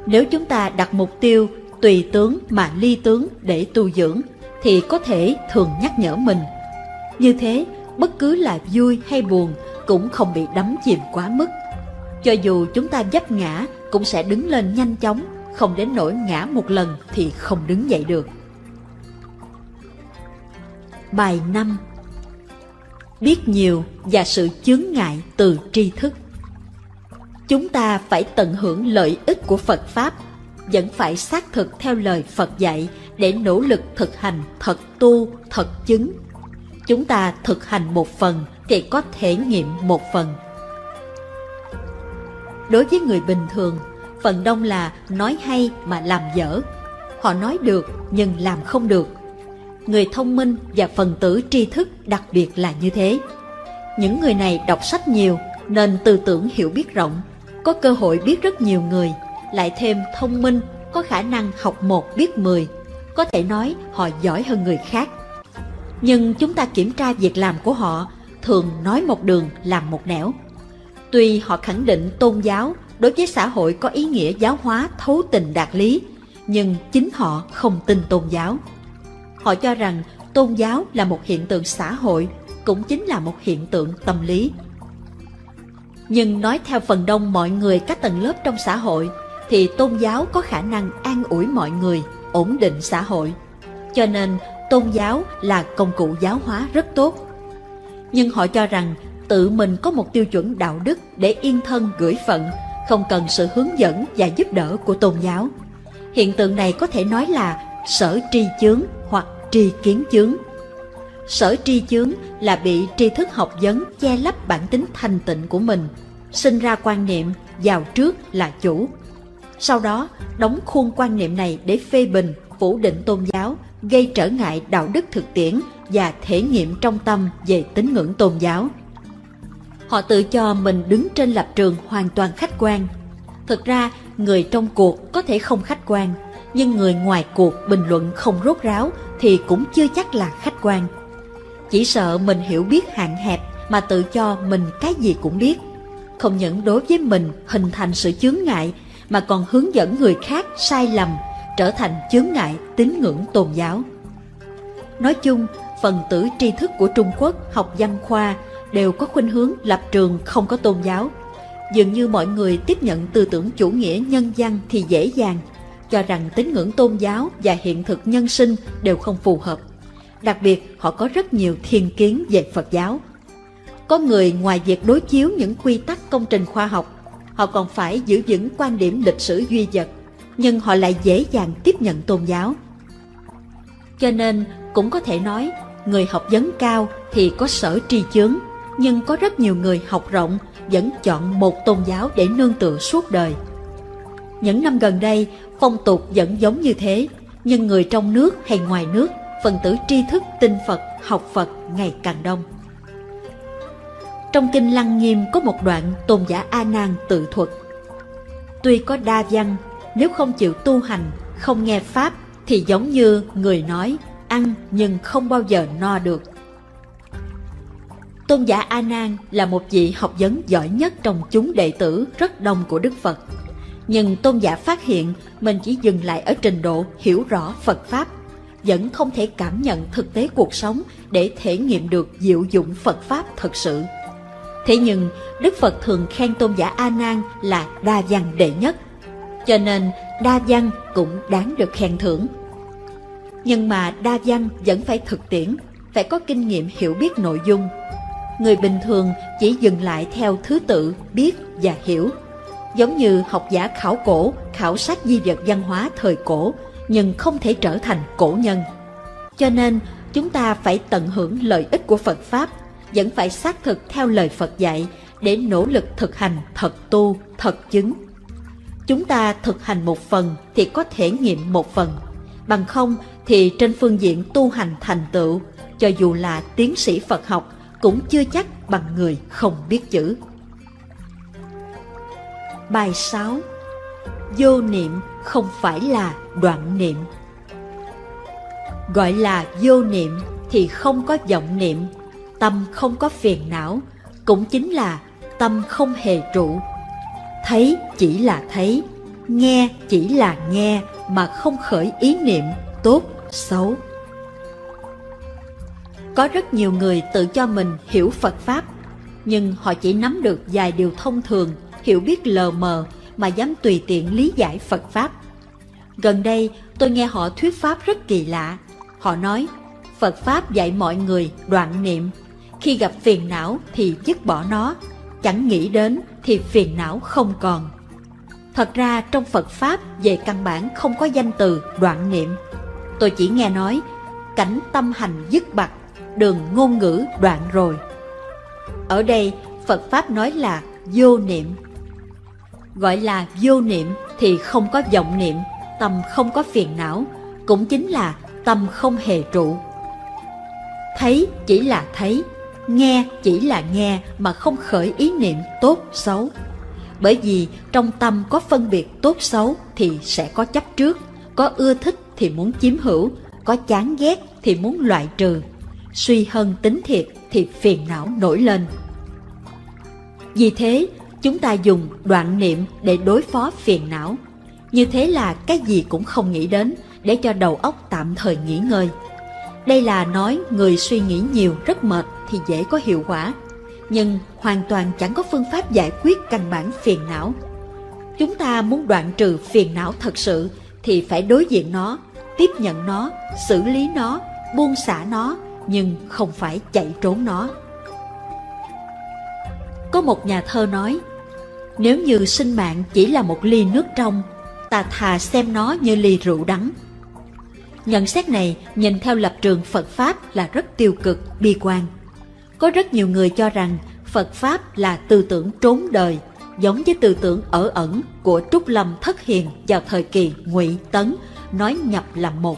Nếu chúng ta đặt mục tiêu tùy tướng mà ly tướng để tu dưỡng, thì có thể thường nhắc nhở mình. Như thế, bất cứ là vui hay buồn cũng không bị đắm chìm quá mức. Cho dù chúng ta vấp ngã cũng sẽ đứng lên nhanh chóng, không đến nỗi ngã một lần thì không đứng dậy được. Bài năm. Biết nhiều và sự chướng ngại từ tri thức. Chúng ta phải tận hưởng lợi ích của Phật Pháp, vẫn phải xác thực theo lời Phật dạy để nỗ lực thực hành thật tu, thật chứng. Chúng ta thực hành một phần thì có thể nghiệm một phần. Đối với người bình thường, phần đông là nói hay mà làm dở. Họ nói được nhưng làm không được. Người thông minh và phần tử tri thức đặc biệt là như thế. Những người này đọc sách nhiều nên tư tưởng hiểu biết rộng, có cơ hội biết rất nhiều người, lại thêm thông minh, có khả năng học một biết mười, có thể nói họ giỏi hơn người khác. Nhưng chúng ta kiểm tra việc làm của họ, thường nói một đường làm một nẻo. Tuy họ khẳng định tôn giáo đối với xã hội có ý nghĩa giáo hóa thấu tình đạt lý, nhưng chính họ không tin tôn giáo. Họ cho rằng tôn giáo là một hiện tượng xã hội, cũng chính là một hiện tượng tâm lý. Nhưng nói theo phần đông mọi người các tầng lớp trong xã hội, thì tôn giáo có khả năng an ủi mọi người, ổn định xã hội. Cho nên tôn giáo là công cụ giáo hóa rất tốt. Nhưng họ cho rằng tự mình có một tiêu chuẩn đạo đức để yên thân gửi phận, không cần sự hướng dẫn và giúp đỡ của tôn giáo. Hiện tượng này có thể nói là sở tri chướng hoặc tri kiến chướng. Sở tri chướng là bị tri thức học vấn che lấp bản tính thanh tịnh của mình, sinh ra quan niệm vào trước là chủ. Sau đó, đóng khuôn quan niệm này để phê bình, phủ định tôn giáo, gây trở ngại đạo đức thực tiễn và thể nghiệm trong tâm về tín ngưỡng tôn giáo. Họ tự cho mình đứng trên lập trường hoàn toàn khách quan. Thực ra, người trong cuộc có thể không khách quan, nhưng người ngoài cuộc bình luận không rốt ráo thì cũng chưa chắc là khách quan. Chỉ sợ mình hiểu biết hạn hẹp mà tự cho mình cái gì cũng biết. Không những đối với mình hình thành sự chướng ngại, mà còn hướng dẫn người khác sai lầm, trở thành chướng ngại tín ngưỡng tôn giáo. Nói chung, phần tử tri thức của Trung Quốc học văn khoa đều có khuynh hướng lập trường không có tôn giáo. Dường như mọi người tiếp nhận tư tưởng chủ nghĩa nhân văn thì dễ dàng, cho rằng tín ngưỡng tôn giáo và hiện thực nhân sinh đều không phù hợp. Đặc biệt, họ có rất nhiều thiên kiến về Phật giáo. Có người ngoài việc đối chiếu những quy tắc công trình khoa học, họ còn phải giữ vững quan điểm lịch sử duy vật, nhưng họ lại dễ dàng tiếp nhận tôn giáo. Cho nên, cũng có thể nói, người học vấn cao thì có sở tri chướng, nhưng có rất nhiều người học rộng vẫn chọn một tôn giáo để nương tựa suốt đời. Những năm gần đây, phong tục vẫn giống như thế, nhưng người trong nước hay ngoài nước, phần tử tri thức tin Phật, học Phật ngày càng đông. Trong Kinh Lăng Nghiêm có một đoạn Tôn giả A Nan tự thuật: tuy có đa văn, nếu không chịu tu hành, không nghe Pháp, thì giống như người nói, ăn nhưng không bao giờ no được. Tôn giả A Nan là một vị học vấn giỏi nhất trong chúng đệ tử rất đông của Đức Phật. Nhưng tôn giả phát hiện mình chỉ dừng lại ở trình độ hiểu rõ Phật Pháp, vẫn không thể cảm nhận thực tế cuộc sống để thể nghiệm được diệu dụng Phật Pháp thật sự. Thế nhưng, Đức Phật thường khen tôn giả A Nan là đa văn đệ nhất, cho nên đa văn cũng đáng được khen thưởng. Nhưng mà đa văn vẫn phải thực tiễn, phải có kinh nghiệm hiểu biết nội dung. Người bình thường chỉ dừng lại theo thứ tự biết và hiểu, giống như học giả khảo cổ, khảo sát di vật văn hóa thời cổ, nhưng không thể trở thành cổ nhân. Cho nên, chúng ta phải tận hưởng lợi ích của Phật Pháp, vẫn phải xác thực theo lời Phật dạy để nỗ lực thực hành thật tu, thật chứng. Chúng ta thực hành một phần thì có thể nghiệm một phần, bằng không thì trên phương diện tu hành thành tựu, cho dù là tiến sĩ Phật học cũng chưa chắc bằng người không biết chữ. Bài sáu. vô niệm không phải là đoạn niệm. Gọi là vô niệm thì không có vọng niệm, tâm không có phiền não, cũng chính là tâm không hề trụ. Thấy chỉ là thấy, nghe chỉ là nghe mà không khởi ý niệm tốt, xấu. Có rất nhiều người tự cho mình hiểu Phật Pháp, nhưng họ chỉ nắm được vài điều thông thường, hiểu biết lờ mờ mà dám tùy tiện lý giải Phật Pháp. Gần đây tôi nghe họ thuyết Pháp rất kỳ lạ. Họ nói Phật Pháp dạy mọi người đoạn niệm, khi gặp phiền não thì dứt bỏ nó, chẳng nghĩ đến thì phiền não không còn. Thật ra trong Phật Pháp về căn bản không có danh từ đoạn niệm. Tôi chỉ nghe nói cảnh tâm hành dứt bặt, đường ngôn ngữ đoạn rồi. Ở đây Phật Pháp nói là vô niệm. Gọi là vô niệm thì không có vọng niệm, tâm không có phiền não, cũng chính là tâm không hề trụ. Thấy chỉ là thấy, nghe chỉ là nghe mà không khởi ý niệm tốt, xấu. Bởi vì trong tâm có phân biệt tốt, xấu thì sẽ có chấp trước, có ưa thích thì muốn chiếm hữu, có chán ghét thì muốn loại trừ, suy hân tín thiệt thì phiền não nổi lên. Vì thế, chúng ta dùng đoạn niệm để đối phó phiền não. Như thế là cái gì cũng không nghĩ đến, để cho đầu óc tạm thời nghỉ ngơi. Đây là nói người suy nghĩ nhiều rất mệt thì dễ có hiệu quả, nhưng hoàn toàn chẳng có phương pháp giải quyết căn bản phiền não. Chúng ta muốn đoạn trừ phiền não thật sự thì phải đối diện nó, tiếp nhận nó, xử lý nó, buông xả nó, nhưng không phải chạy trốn nó. Có một nhà thơ nói, nếu như sinh mạng chỉ là một ly nước trong, ta thà xem nó như ly rượu đắng. Nhận xét này nhìn theo lập trường Phật Pháp là rất tiêu cực, bi quan. Có rất nhiều người cho rằng Phật Pháp là tư tưởng trốn đời, giống với tư tưởng ở ẩn của Trúc Lâm Thất Hiền vào thời kỳ Ngụy Tấn, nói nhập là một.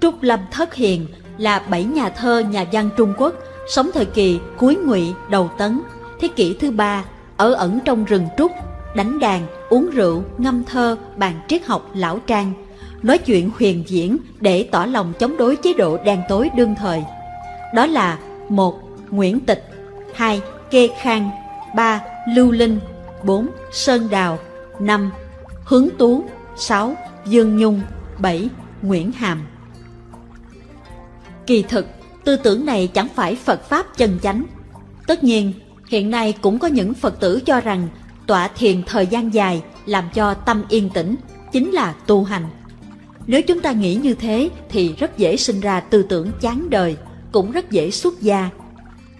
Trúc Lâm Thất Hiền là bảy nhà thơ nhà văn Trung Quốc, sống thời kỳ cuối Ngụy đầu Tấn, thế kỷ thứ ba, ở ẩn trong rừng trúc, đánh đàn, uống rượu, ngâm thơ, bàn triết học lão trang, nói chuyện huyền diễn để tỏ lòng chống đối chế độ đen tối đương thời. Đó là một Nguyễn Tịch, hai Kê Khang, ba Lưu Linh, bốn Sơn Đào, năm Hướng Tú, sáu Dương Nhung, bảy Nguyễn Hàm. Kỳ thực, tư tưởng này chẳng phải Phật Pháp chân chánh. Tất nhiên, hiện nay cũng có những Phật tử cho rằng tọa thiền thời gian dài làm cho tâm yên tĩnh chính là tu hành. Nếu chúng ta nghĩ như thế thì rất dễ sinh ra tư tưởng chán đời, cũng rất dễ xuất gia.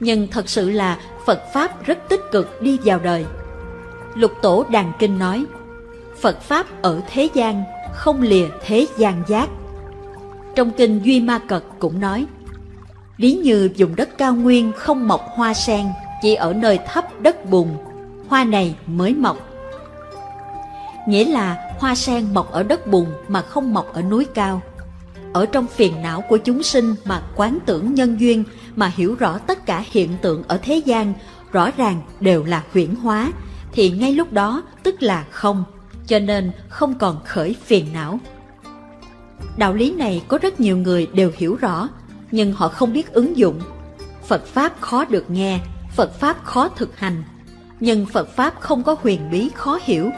Nhưng thật sự là Phật Pháp rất tích cực đi vào đời. Lục Tổ Đàn Kinh nói, Phật Pháp ở thế gian, không lìa thế gian giác. Trong kinh Duy Ma Cật cũng nói, ví như vùng đất cao nguyên không mọc hoa sen, chỉ ở nơi thấp đất bùn, hoa này mới mọc. Nghĩa là hoa sen mọc ở đất bùn mà không mọc ở núi cao. Ở trong phiền não của chúng sinh mà quán tưởng nhân duyên, mà hiểu rõ tất cả hiện tượng ở thế gian rõ ràng đều là huyễn hóa, thì ngay lúc đó tức là không, cho nên không còn khởi phiền não. Đạo lý này có rất nhiều người đều hiểu rõ, nhưng họ không biết ứng dụng. Phật Pháp khó được nghe, Phật Pháp khó thực hành, nhưng Phật Pháp không có huyền bí khó hiểu.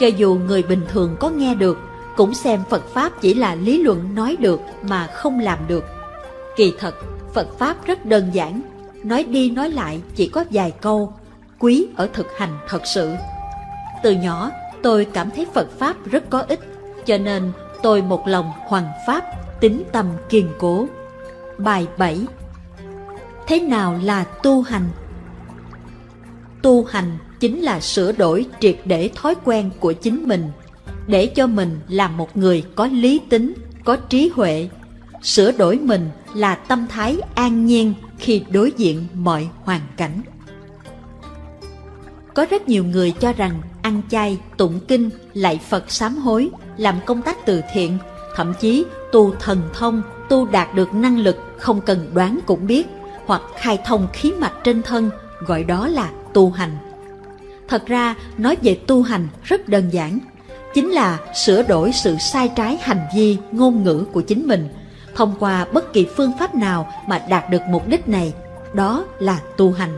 Cho dù người bình thường có nghe được, cũng xem Phật Pháp chỉ là lý luận nói được mà không làm được. Kỳ thật, Phật Pháp rất đơn giản, nói đi nói lại chỉ có vài câu, quý ở thực hành thật sự. Từ nhỏ, tôi cảm thấy Phật Pháp rất có ích, cho nên tôi một lòng hoằng Pháp, tín tâm kiên cố. Bài bảy. Thế nào là tu hành? Tu hành chính là sửa đổi triệt để thói quen của chính mình, để cho mình là một người có lý tính, có trí huệ. Sửa đổi mình là tâm thái an nhiên khi đối diện mọi hoàn cảnh. Có rất nhiều người cho rằng ăn chay, tụng kinh, lạy Phật sám hối, làm công tác từ thiện, thậm chí tu thần thông, tu đạt được năng lực không cần đoán cũng biết, hoặc khai thông khí mạch trên thân, gọi đó là tu hành. Thật ra, nói về tu hành rất đơn giản. Chính là sửa đổi sự sai trái hành vi, ngôn ngữ của chính mình. Thông qua bất kỳ phương pháp nào mà đạt được mục đích này, đó là tu hành.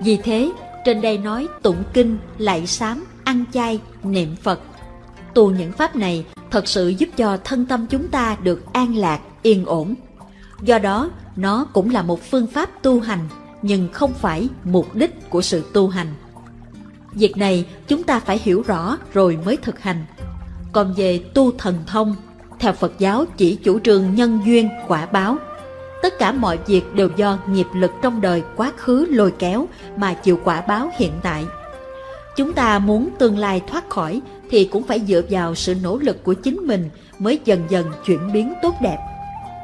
Vì thế, trên đây nói tụng kinh, lạy sám, ăn chay, niệm Phật. Tu những pháp này thật sự giúp cho thân tâm chúng ta được an lạc, yên ổn. Do đó, nó cũng là một phương pháp tu hành, nhưng không phải mục đích của sự tu hành. Việc này chúng ta phải hiểu rõ rồi mới thực hành. Còn về tu thần thông, theo Phật giáo chỉ chủ trương nhân duyên, quả báo. Tất cả mọi việc đều do nghiệp lực trong đời quá khứ lôi kéo mà chịu quả báo hiện tại. Chúng ta muốn tương lai thoát khỏi thì cũng phải dựa vào sự nỗ lực của chính mình mới dần dần chuyển biến tốt đẹp.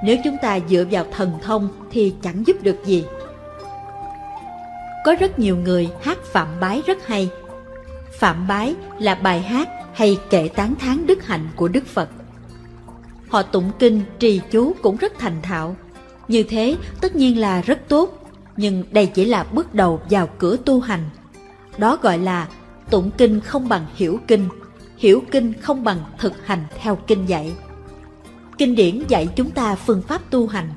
Nếu chúng ta dựa vào thần thông thì chẳng giúp được gì. Có rất nhiều người hát Phạm Bái rất hay. Phạm Bái là bài hát hay kệ tán thán đức hạnh của Đức Phật. Họ tụng kinh, trì chú cũng rất thành thạo. Như thế tất nhiên là rất tốt, nhưng đây chỉ là bước đầu vào cửa tu hành. Đó gọi là tụng kinh không bằng hiểu kinh, hiểu kinh không bằng thực hành theo kinh dạy. Kinh điển dạy chúng ta phương pháp tu hành.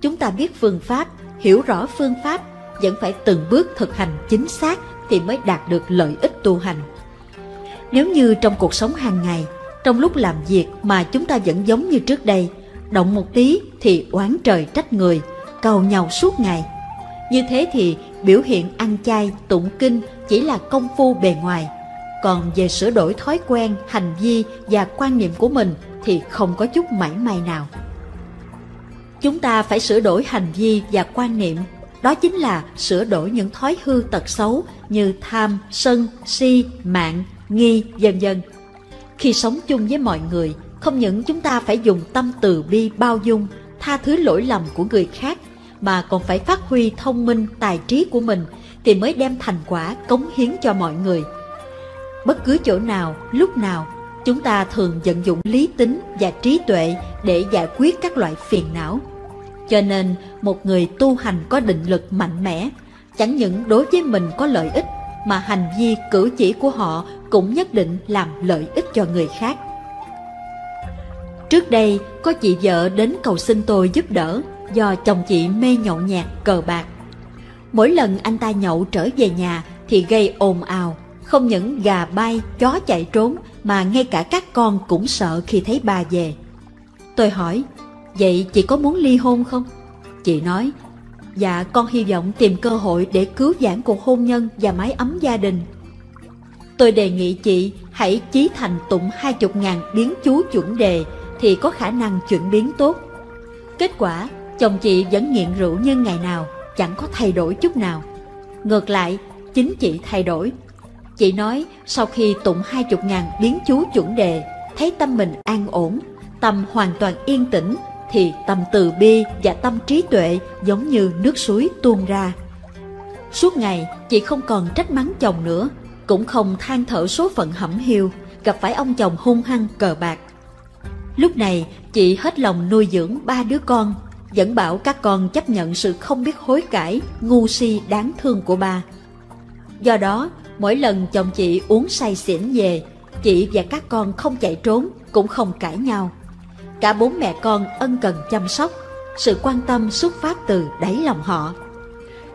Chúng ta biết phương pháp, hiểu rõ phương pháp, vẫn phải từng bước thực hành chính xác thì mới đạt được lợi ích tu hành. Nếu như trong cuộc sống hàng ngày, trong lúc làm việc mà chúng ta vẫn giống như trước đây, động một tí thì oán trời trách người, càu nhàu suốt ngày. Như thế thì biểu hiện ăn chay, tụng kinh chỉ là công phu bề ngoài. Còn về sửa đổi thói quen, hành vi và quan niệm của mình thì không có chút mảy may nào. Chúng ta phải sửa đổi hành vi và quan niệm. Đó chính là sửa đổi những thói hư tật xấu như tham, sân, si, mạn, nghi, vân vân. Khi sống chung với mọi người, không những chúng ta phải dùng tâm từ bi bao dung, tha thứ lỗi lầm của người khác, mà còn phải phát huy thông minh, tài trí của mình thì mới đem thành quả cống hiến cho mọi người. Bất cứ chỗ nào, lúc nào, chúng ta thường vận dụng lý tính và trí tuệ để giải quyết các loại phiền não. Cho nên, một người tu hành có định lực mạnh mẽ, chẳng những đối với mình có lợi ích, mà hành vi cử chỉ của họ cũng nhất định làm lợi ích cho người khác. Trước đây, có chị vợ đến cầu xin tôi giúp đỡ do chồng chị mê nhậu nhẹt, cờ bạc. Mỗi lần anh ta nhậu trở về nhà thì gây ồn ào, không những gà bay, chó chạy trốn mà ngay cả các con cũng sợ khi thấy bà về. Tôi hỏi, vậy chị có muốn ly hôn không? Chị nói, dạ con hy vọng tìm cơ hội để cứu vãn cuộc hôn nhân và mái ấm gia đình. Tôi đề nghị chị hãy chí thành tụng hai mươi ngàn biến chú chuẩn đề thì có khả năng chuyển biến tốt. Kết quả, chồng chị vẫn nghiện rượu như ngày nào, chẳng có thay đổi chút nào. Ngược lại, chính chị thay đổi. Chị nói sau khi tụng hai mươi ngàn biến chú chuẩn đề, thấy tâm mình an ổn, tâm hoàn toàn yên tĩnh, thì tâm từ bi và tâm trí tuệ giống như nước suối tuôn ra. Suốt ngày, chị không còn trách mắng chồng nữa, cũng không than thở số phận hẩm hiu, gặp phải ông chồng hung hăng cờ bạc. Lúc này, chị hết lòng nuôi dưỡng ba đứa con, vẫn bảo các con chấp nhận sự không biết hối cải, ngu si đáng thương của ba. Do đó, mỗi lần chồng chị uống say xỉn về, chị và các con không chạy trốn, cũng không cãi nhau. Cả bốn mẹ con ân cần chăm sóc, sự quan tâm xuất phát từ đáy lòng họ.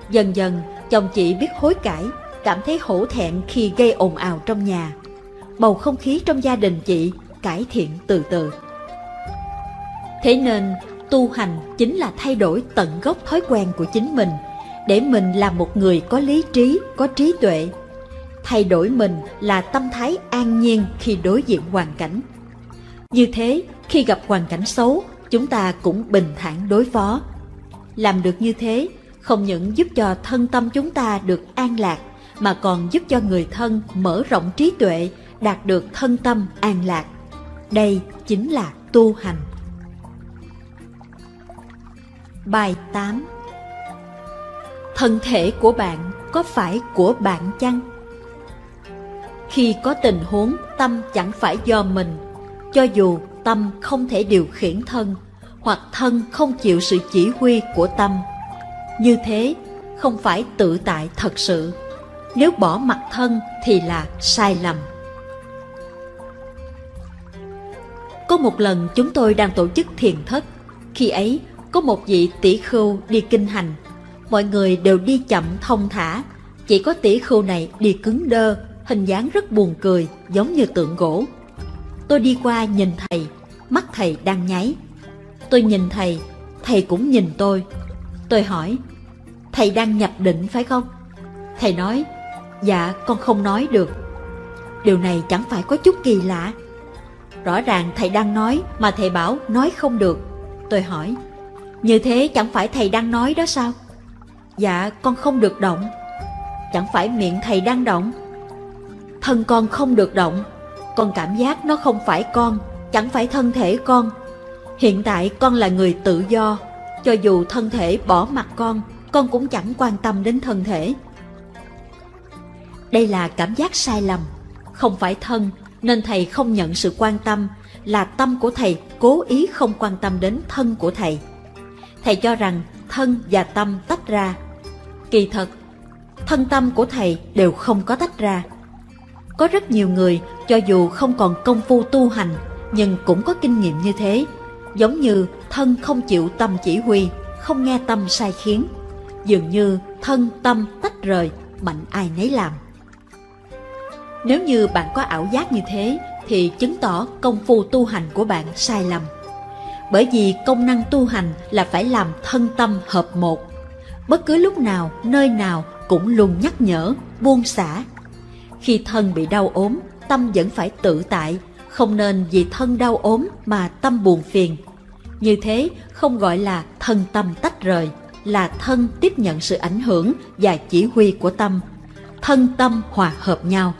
Dần dần, chồng chị biết hối cải, cảm thấy hổ thẹn khi gây ồn ào trong nhà. Bầu không khí trong gia đình chị cải thiện từ từ. Thế nên, tu hành chính là thay đổi tận gốc thói quen của chính mình, để mình là một người có lý trí, có trí tuệ. Thay đổi mình là tâm thái an nhiên khi đối diện hoàn cảnh. Như thế, khi gặp hoàn cảnh xấu, chúng ta cũng bình thản đối phó. Làm được như thế, không những giúp cho thân tâm chúng ta được an lạc, mà còn giúp cho người thân mở rộng trí tuệ, đạt được thân tâm an lạc. Đây chính là tu hành. Bài tám. Thân thể của bạn có phải của bạn chăng? Khi có tình huống tâm chẳng phải do mình, cho dù tâm không thể điều khiển thân, hoặc thân không chịu sự chỉ huy của tâm, như thế không phải tự tại thật sự, nếu bỏ mặt thân thì là sai lầm. Có một lần chúng tôi đang tổ chức thiền thất, khi ấy có một vị tỷ khưu đi kinh hành. Mọi người đều đi chậm thong thả, chỉ có tỷ khưu này đi cứng đơ, hình dáng rất buồn cười, giống như tượng gỗ. Tôi đi qua nhìn thầy, mắt thầy đang nháy. Tôi nhìn thầy, thầy cũng nhìn tôi. Tôi hỏi, thầy đang nhập định phải không? Thầy nói, dạ con không nói được. Điều này chẳng phải có chút kỳ lạ. Rõ ràng thầy đang nói mà thầy bảo nói không được. Tôi hỏi, như thế chẳng phải thầy đang nói đó sao? Dạ con không được động. Chẳng phải miệng thầy đang động? Thân con không được động. Con cảm giác nó không phải con, chẳng phải thân thể con. Hiện tại con là người tự do, cho dù thân thể bỏ mặc con, con cũng chẳng quan tâm đến thân thể. Đây là cảm giác sai lầm, không phải thân, nên thầy không nhận sự quan tâm, là tâm của thầy cố ý không quan tâm đến thân của thầy. Thầy cho rằng thân và tâm tách ra. Kỳ thật, thân tâm của thầy đều không có tách ra. Có rất nhiều người cho dù không còn công phu tu hành, nhưng cũng có kinh nghiệm như thế, giống như thân không chịu tâm chỉ huy, không nghe tâm sai khiến, dường như thân tâm tách rời, mạnh ai nấy làm. Nếu như bạn có ảo giác như thế thì chứng tỏ công phu tu hành của bạn sai lầm. Bởi vì công năng tu hành là phải làm thân tâm hợp một. Bất cứ lúc nào, nơi nào cũng luôn nhắc nhở, buông xả. Khi thân bị đau ốm, tâm vẫn phải tự tại, không nên vì thân đau ốm mà tâm buồn phiền. Như thế không gọi là thân tâm tách rời, là thân tiếp nhận sự ảnh hưởng và chỉ huy của tâm. Thân tâm hòa hợp nhau.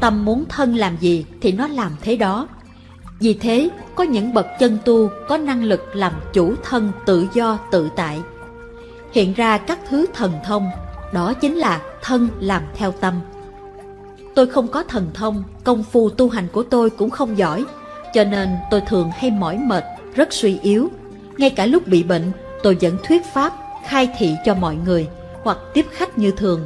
Tâm muốn thân làm gì thì nó làm thế đó. Vì thế, có những bậc chân tu có năng lực làm chủ thân tự do tự tại. Hiện ra các thứ thần thông, đó chính là thân làm theo tâm. Tôi không có thần thông, công phu tu hành của tôi cũng không giỏi, cho nên tôi thường hay mỏi mệt, rất suy yếu. Ngay cả lúc bị bệnh, tôi vẫn thuyết pháp, khai thị cho mọi người, hoặc tiếp khách như thường.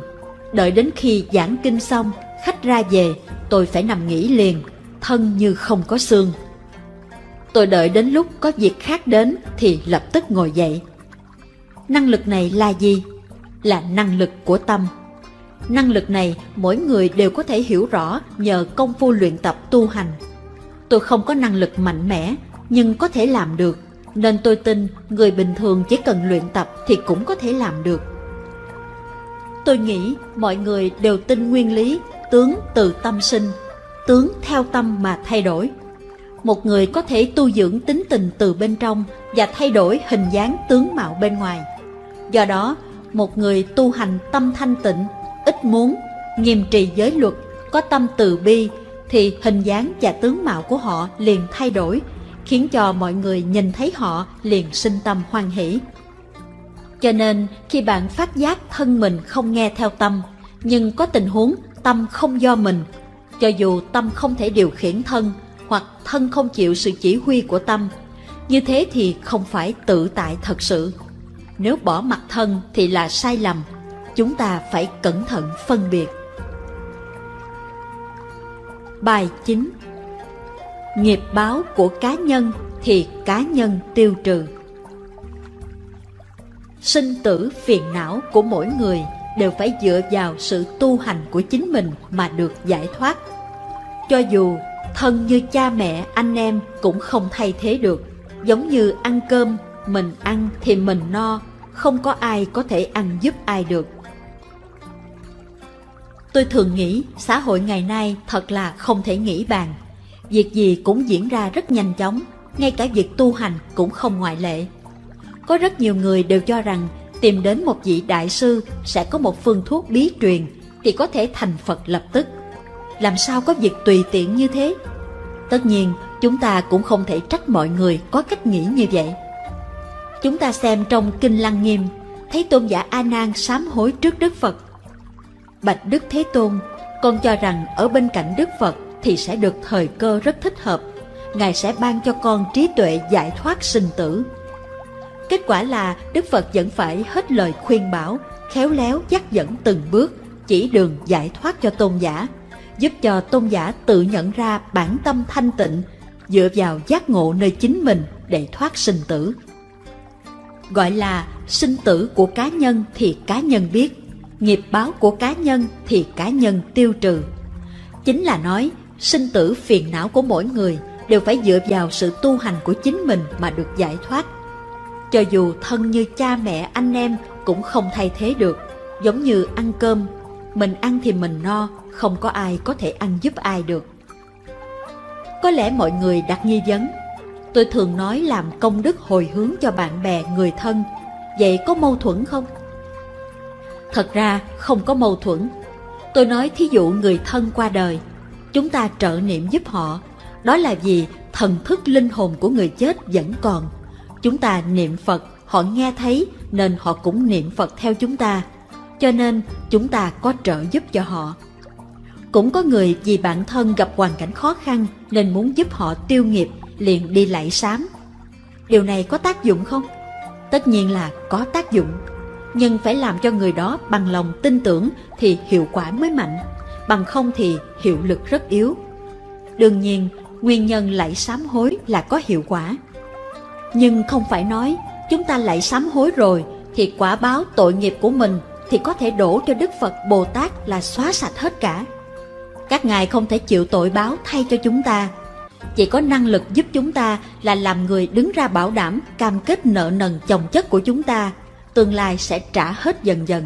Đợi đến khi giảng kinh xong, khách ra về, tôi phải nằm nghỉ liền, thân như không có xương. Tôi đợi đến lúc có việc khác đến thì lập tức ngồi dậy. Năng lực này là gì? Là năng lực của tâm. Năng lực này mỗi người đều có thể hiểu rõ nhờ công phu luyện tập tu hành. Tôi không có năng lực mạnh mẽ, nhưng có thể làm được, nên tôi tin người bình thường chỉ cần luyện tập thì cũng có thể làm được. Tôi nghĩ mọi người đều tin nguyên lý tướng từ tâm sinh, tướng theo tâm mà thay đổi. Một người có thể tu dưỡng tính tình từ bên trong và thay đổi hình dáng tướng mạo bên ngoài. Do đó, một người tu hành tâm thanh tịnh, ít muốn, nghiêm trì giới luật, có tâm từ bi thì hình dáng và tướng mạo của họ liền thay đổi, khiến cho mọi người nhìn thấy họ liền sinh tâm hoan hỷ. Cho nên, khi bạn phát giác thân mình không nghe theo tâm, nhưng có tình huống tâm không do mình, cho dù tâm không thể điều khiển thân, hoặc thân không chịu sự chỉ huy của tâm, như thế thì không phải tự tại thật sự. Nếu bỏ mặc thân thì là sai lầm. Chúng ta phải cẩn thận phân biệt. Bài chín. Nghiệp báo của cá nhân thì cá nhân tiêu trừ. Sinh tử phiền não của mỗi người đều phải dựa vào sự tu hành của chính mình mà được giải thoát. Cho dù thân như cha mẹ, anh em cũng không thay thế được. Giống như ăn cơm, mình ăn thì mình no, không có ai có thể ăn giúp ai được. Tôi thường nghĩ xã hội ngày nay thật là không thể nghĩ bàn. Việc gì cũng diễn ra rất nhanh chóng, ngay cả việc tu hành cũng không ngoại lệ. Có rất nhiều người đều cho rằng tìm đến một vị đại sư sẽ có một phương thuốc bí truyền thì có thể thành Phật lập tức. Làm sao có việc tùy tiện như thế? Tất nhiên, chúng ta cũng không thể trách mọi người có cách nghĩ như vậy. Chúng ta xem trong Kinh Lăng Nghiêm, thấy Tôn giả A Nan sám hối trước Đức Phật. Bạch Đức Thế Tôn, con cho rằng ở bên cạnh Đức Phật thì sẽ được thời cơ rất thích hợp. Ngài sẽ ban cho con trí tuệ giải thoát sinh tử. Kết quả là Đức Phật vẫn phải hết lời khuyên bảo, khéo léo dắt dẫn từng bước, chỉ đường giải thoát cho tôn giả, giúp cho tôn giả tự nhận ra bản tâm thanh tịnh, dựa vào giác ngộ nơi chính mình để thoát sinh tử. Gọi là sinh tử của cá nhân thì cá nhân biết, nghiệp báo của cá nhân thì cá nhân tiêu trừ. Chính là nói, sinh tử phiền não của mỗi người đều phải dựa vào sự tu hành của chính mình mà được giải thoát. Cho dù thân như cha mẹ anh em cũng không thay thế được, giống như ăn cơm, mình ăn thì mình no, không có ai có thể ăn giúp ai được. Có lẽ mọi người đặt nghi vấn, tôi thường nói làm công đức hồi hướng cho bạn bè, người thân, vậy có mâu thuẫn không? Thật ra không có mâu thuẫn. Tôi nói thí dụ người thân qua đời, chúng ta trợ niệm giúp họ, đó là vì thần thức linh hồn của người chết vẫn còn. Chúng ta niệm Phật, họ nghe thấy nên họ cũng niệm Phật theo chúng ta, cho nên chúng ta có trợ giúp cho họ. Cũng có người vì bản thân gặp hoàn cảnh khó khăn nên muốn giúp họ tiêu nghiệp, liền đi lạy sám. Điều này có tác dụng không? Tất nhiên là có tác dụng, nhưng phải làm cho người đó bằng lòng tin tưởng thì hiệu quả mới mạnh, bằng không thì hiệu lực rất yếu. Đương nhiên, nguyên nhân lạy sám hối là có hiệu quả. Nhưng không phải nói chúng ta lạy sám hối rồi thì quả báo tội nghiệp của mình thì có thể đổ cho Đức Phật Bồ Tát là xóa sạch hết cả. Các ngài không thể chịu tội báo thay cho chúng ta, chỉ có năng lực giúp chúng ta là làm người đứng ra bảo đảm cam kết nợ nần chồng chất của chúng ta, tương lai sẽ trả hết dần dần.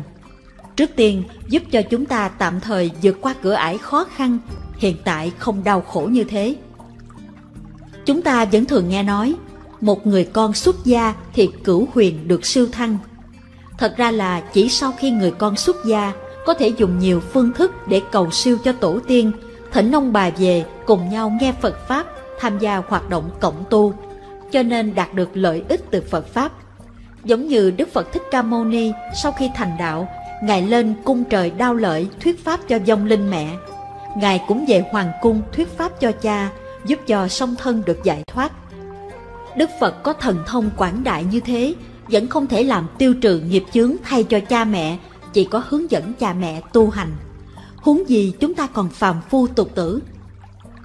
Trước tiên giúp cho chúng ta tạm thời vượt qua cửa ải khó khăn, hiện tại không đau khổ như thế. Chúng ta vẫn thường nghe nói, một người con xuất gia thì cửu huyền được siêu thăng. Thật ra là chỉ sau khi người con xuất gia, có thể dùng nhiều phương thức để cầu siêu cho tổ tiên, thỉnh ông bà về cùng nhau nghe Phật Pháp, tham gia hoạt động cộng tu, cho nên đạt được lợi ích từ Phật Pháp. Giống như Đức Phật Thích Ca Mâu Ni sau khi thành đạo, Ngài lên cung trời Đao Lợi thuyết Pháp cho vong linh mẹ. Ngài cũng về hoàng cung thuyết Pháp cho cha, giúp cho song thân được giải thoát. Đức Phật có thần thông quảng đại như thế, vẫn không thể làm tiêu trừ nghiệp chướng thay cho cha mẹ, chỉ có hướng dẫn cha mẹ tu hành. Huống gì chúng ta còn phàm phu tục tử.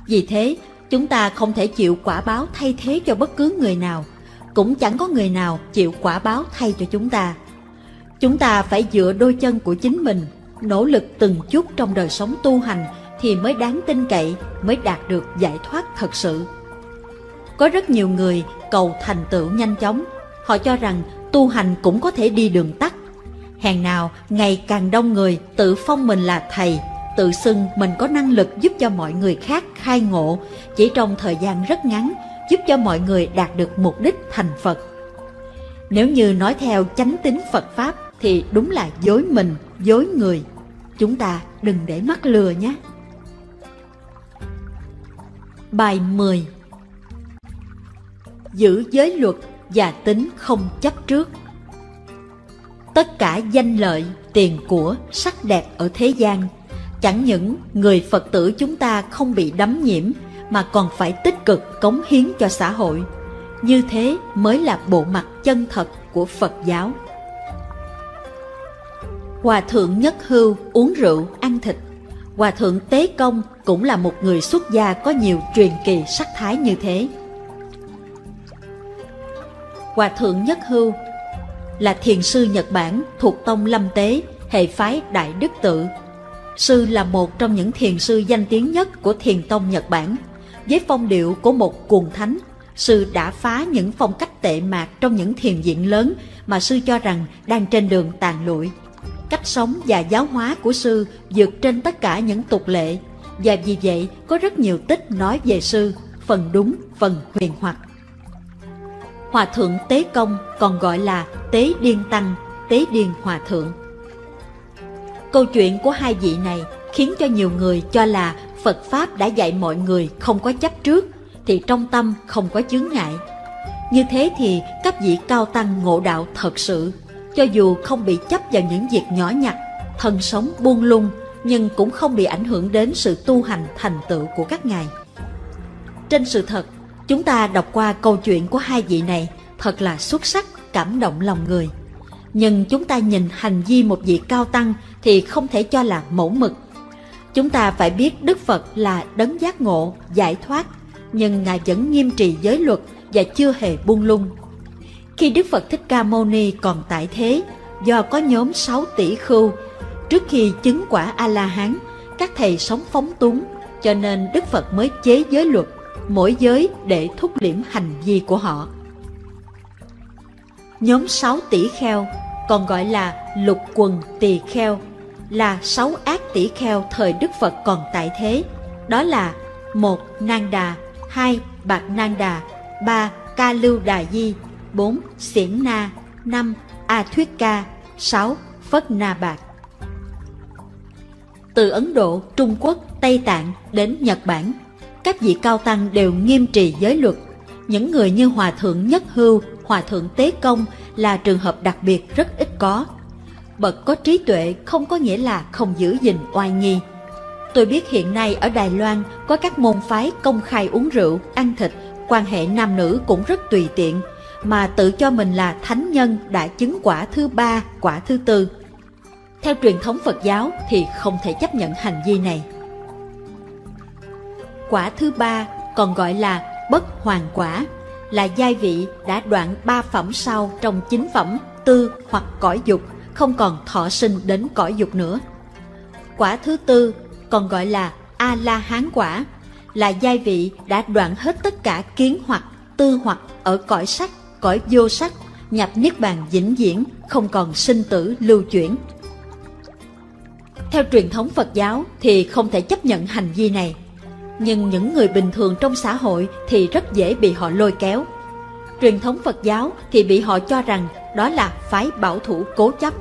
Vì thế, chúng ta không thể chịu quả báo thay thế cho bất cứ người nào, cũng chẳng có người nào chịu quả báo thay cho chúng ta. Chúng ta phải dựa đôi chân của chính mình, nỗ lực từng chút trong đời sống tu hành thì mới đáng tin cậy, mới đạt được giải thoát thật sự. Có rất nhiều người cầu thành tựu nhanh chóng, họ cho rằng tu hành cũng có thể đi đường tắt. Hèn nào ngày càng đông người tự phong mình là thầy, tự xưng mình có năng lực giúp cho mọi người khác khai ngộ, chỉ trong thời gian rất ngắn, giúp cho mọi người đạt được mục đích thành Phật. Nếu như nói theo chánh tín Phật Pháp thì đúng là dối mình, dối người. Chúng ta đừng để mắc lừa nhé. Bài mười. Giữ giới luật và tính không chấp trước. Tất cả danh lợi, tiền của, sắc đẹp ở thế gian, chẳng những người Phật tử chúng ta không bị đắm nhiễm mà còn phải tích cực cống hiến cho xã hội. Như thế mới là bộ mặt chân thật của Phật giáo. Hòa thượng Nhất Hưu uống rượu, ăn thịt. Hòa thượng Tế Công cũng là một người xuất gia có nhiều truyền kỳ sắc thái như thế. Hòa thượng Nhất Hưu là thiền sư Nhật Bản thuộc tông Lâm Tế, hệ phái Đại Đức Tự. Sư là một trong những thiền sư danh tiếng nhất của thiền tông Nhật Bản. Với phong điệu của một cuồng thánh, sư đã phá những phong cách tệ mạc trong những thiền viện lớn mà sư cho rằng đang trên đường tàn lụi. Cách sống và giáo hóa của sư vượt trên tất cả những tục lệ, và vì vậy có rất nhiều tích nói về sư, phần đúng, phần huyền hoặc. Hòa thượng Tế Công còn gọi là Tế Điên Tăng, Tế Điên Hòa thượng. Câu chuyện của hai vị này khiến cho nhiều người cho là Phật Pháp đã dạy mọi người không có chấp trước, thì trong tâm không có chướng ngại. Như thế thì các vị cao tăng ngộ đạo thật sự, cho dù không bị chấp vào những việc nhỏ nhặt, thân sống buông lung, nhưng cũng không bị ảnh hưởng đến sự tu hành thành tựu của các ngài. Trên sự thật, chúng ta đọc qua câu chuyện của hai vị này thật là xuất sắc, cảm động lòng người. nhưng chúng ta nhìn hành vi một vị cao tăng thì không thể cho là mẫu mực. Chúng ta phải biết Đức Phật là đấng giác ngộ, giải thoát, nhưng Ngài vẫn nghiêm trì giới luật và chưa hề buông lung. Khi Đức Phật Thích Ca Mâu Ni còn tại thế, do có nhóm sáu tỷ khưu, trước khi chứng quả A-la-hán, các thầy sống phóng túng, cho nên Đức Phật mới chế giới luật, mỗi giới để thúc liễm hành vi của họ. Nhóm sáu tỷ kheo, còn gọi là lục quần tỳ kheo, là sáu ác tỷ kheo thời Đức Phật còn tại thế, đó là một Nang Đà, hai Bạc Nang Đà, ba Ca Lưu Đà Di, bốn Xiển Na, năm A Thuyết Ca, sáu Phất Na Bạc. Từ Ấn Độ, Trung Quốc, Tây Tạng đến Nhật Bản, các vị cao tăng đều nghiêm trì giới luật. Những người như Hòa Thượng Nhất Hưu, Hòa Thượng Tế Công là trường hợp đặc biệt rất ít có. Bậc có trí tuệ không có nghĩa là không giữ gìn oai nghi. Tôi biết hiện nay ở Đài Loan có các môn phái công khai uống rượu, ăn thịt, quan hệ nam nữ cũng rất tùy tiện, mà tự cho mình là thánh nhân đã chứng quả thứ ba, quả thứ tư. Theo truyền thống Phật giáo thì không thể chấp nhận hành vi này. Quả thứ ba, còn gọi là bất hoàn quả, là giai vị đã đoạn ba phẩm sau trong chín phẩm, tư hoặc cõi dục, không còn thọ sinh đến cõi dục nữa. Quả thứ tư, còn gọi là A-la-hán quả, là giai vị đã đoạn hết tất cả kiến hoặc, tư hoặc ở cõi sắc, cõi vô sắc, nhập niết bàn vĩnh viễn, không còn sinh tử lưu chuyển. Theo truyền thống Phật giáo thì không thể chấp nhận hành vi này, nhưng những người bình thường trong xã hội thì rất dễ bị họ lôi kéo. Truyền thống Phật giáo thì bị họ cho rằng đó là phái bảo thủ cố chấp.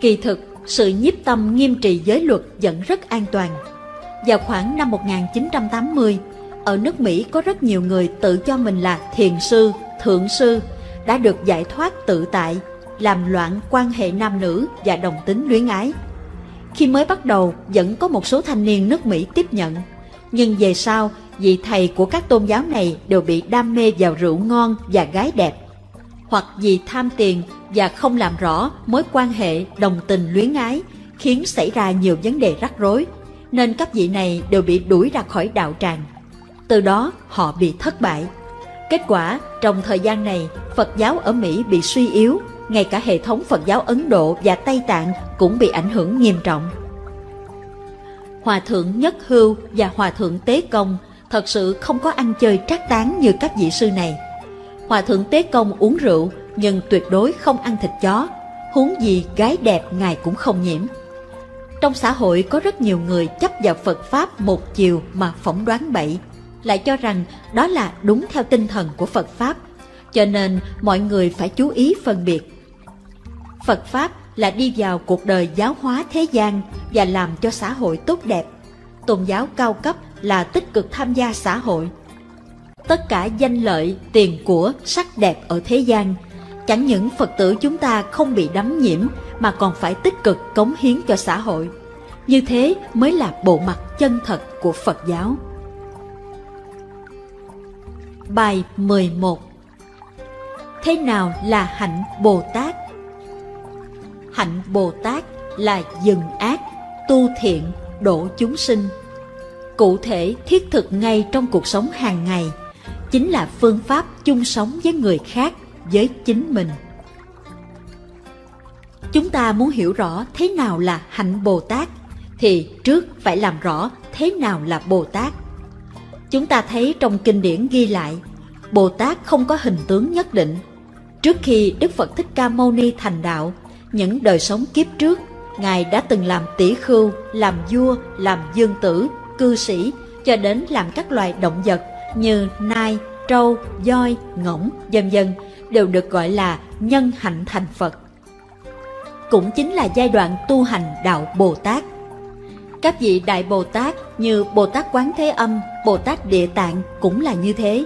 Kỳ thực, sự nhiếp tâm nghiêm trì giới luật vẫn rất an toàn. Vào khoảng năm một nghìn chín trăm tám mươi, ở nước Mỹ có rất nhiều người tự cho mình là thiền sư, thượng sư, đã được giải thoát tự tại, làm loạn quan hệ nam nữ và đồng tính luyến ái. Khi mới bắt đầu, vẫn có một số thanh niên nước Mỹ tiếp nhận, nhưng về sau, vị thầy của các tôn giáo này đều bị đam mê vào rượu ngon và gái đẹp, hoặc vì tham tiền và không làm rõ mối quan hệ đồng tình luyến ái, khiến xảy ra nhiều vấn đề rắc rối, nên các vị này đều bị đuổi ra khỏi đạo tràng. Từ đó, họ bị thất bại. Kết quả, trong thời gian này, Phật giáo ở Mỹ bị suy yếu, ngay cả hệ thống Phật giáo Ấn Độ và Tây Tạng cũng bị ảnh hưởng nghiêm trọng. Hòa Thượng Nhất Hưu và Hòa Thượng Tế Công thật sự không có ăn chơi trác táng như các vị sư này. Hòa Thượng Tế Công uống rượu nhưng tuyệt đối không ăn thịt chó, huống gì gái đẹp Ngài cũng không nhiễm. Trong xã hội có rất nhiều người chấp vào Phật Pháp một chiều mà phỏng đoán bậy, lại cho rằng đó là đúng theo tinh thần của Phật Pháp, cho nên mọi người phải chú ý phân biệt. Phật Pháp là đi vào cuộc đời giáo hóa thế gian và làm cho xã hội tốt đẹp. Tôn giáo cao cấp là tích cực tham gia xã hội. Tất cả danh lợi, tiền của, sắc đẹp ở thế gian, chẳng những Phật tử chúng ta không bị đắm nhiễm mà còn phải tích cực cống hiến cho xã hội. Như thế mới là bộ mặt chân thật của Phật giáo. Bài mười một. Thế nào là hạnh Bồ Tát? Hạnh Bồ Tát là dừng ác, tu thiện, độ chúng sinh. Cụ thể thiết thực ngay trong cuộc sống hàng ngày, chính là phương pháp chung sống với người khác, với chính mình. Chúng ta muốn hiểu rõ thế nào là hạnh Bồ Tát, thì trước phải làm rõ thế nào là Bồ Tát. Chúng ta thấy trong kinh điển ghi lại, Bồ Tát không có hình tướng nhất định. Trước khi Đức Phật Thích Ca Mâu Ni thành đạo, những đời sống kiếp trước, Ngài đã từng làm tỷ khưu, làm vua, làm dương tử, cư sĩ, cho đến làm các loài động vật như nai, trâu, voi, ngỗng, vân vân đều được gọi là nhân hạnh thành Phật. Cũng chính là giai đoạn tu hành đạo Bồ Tát. Các vị Đại Bồ Tát như Bồ Tát Quán Thế Âm, Bồ Tát Địa Tạng cũng là như thế.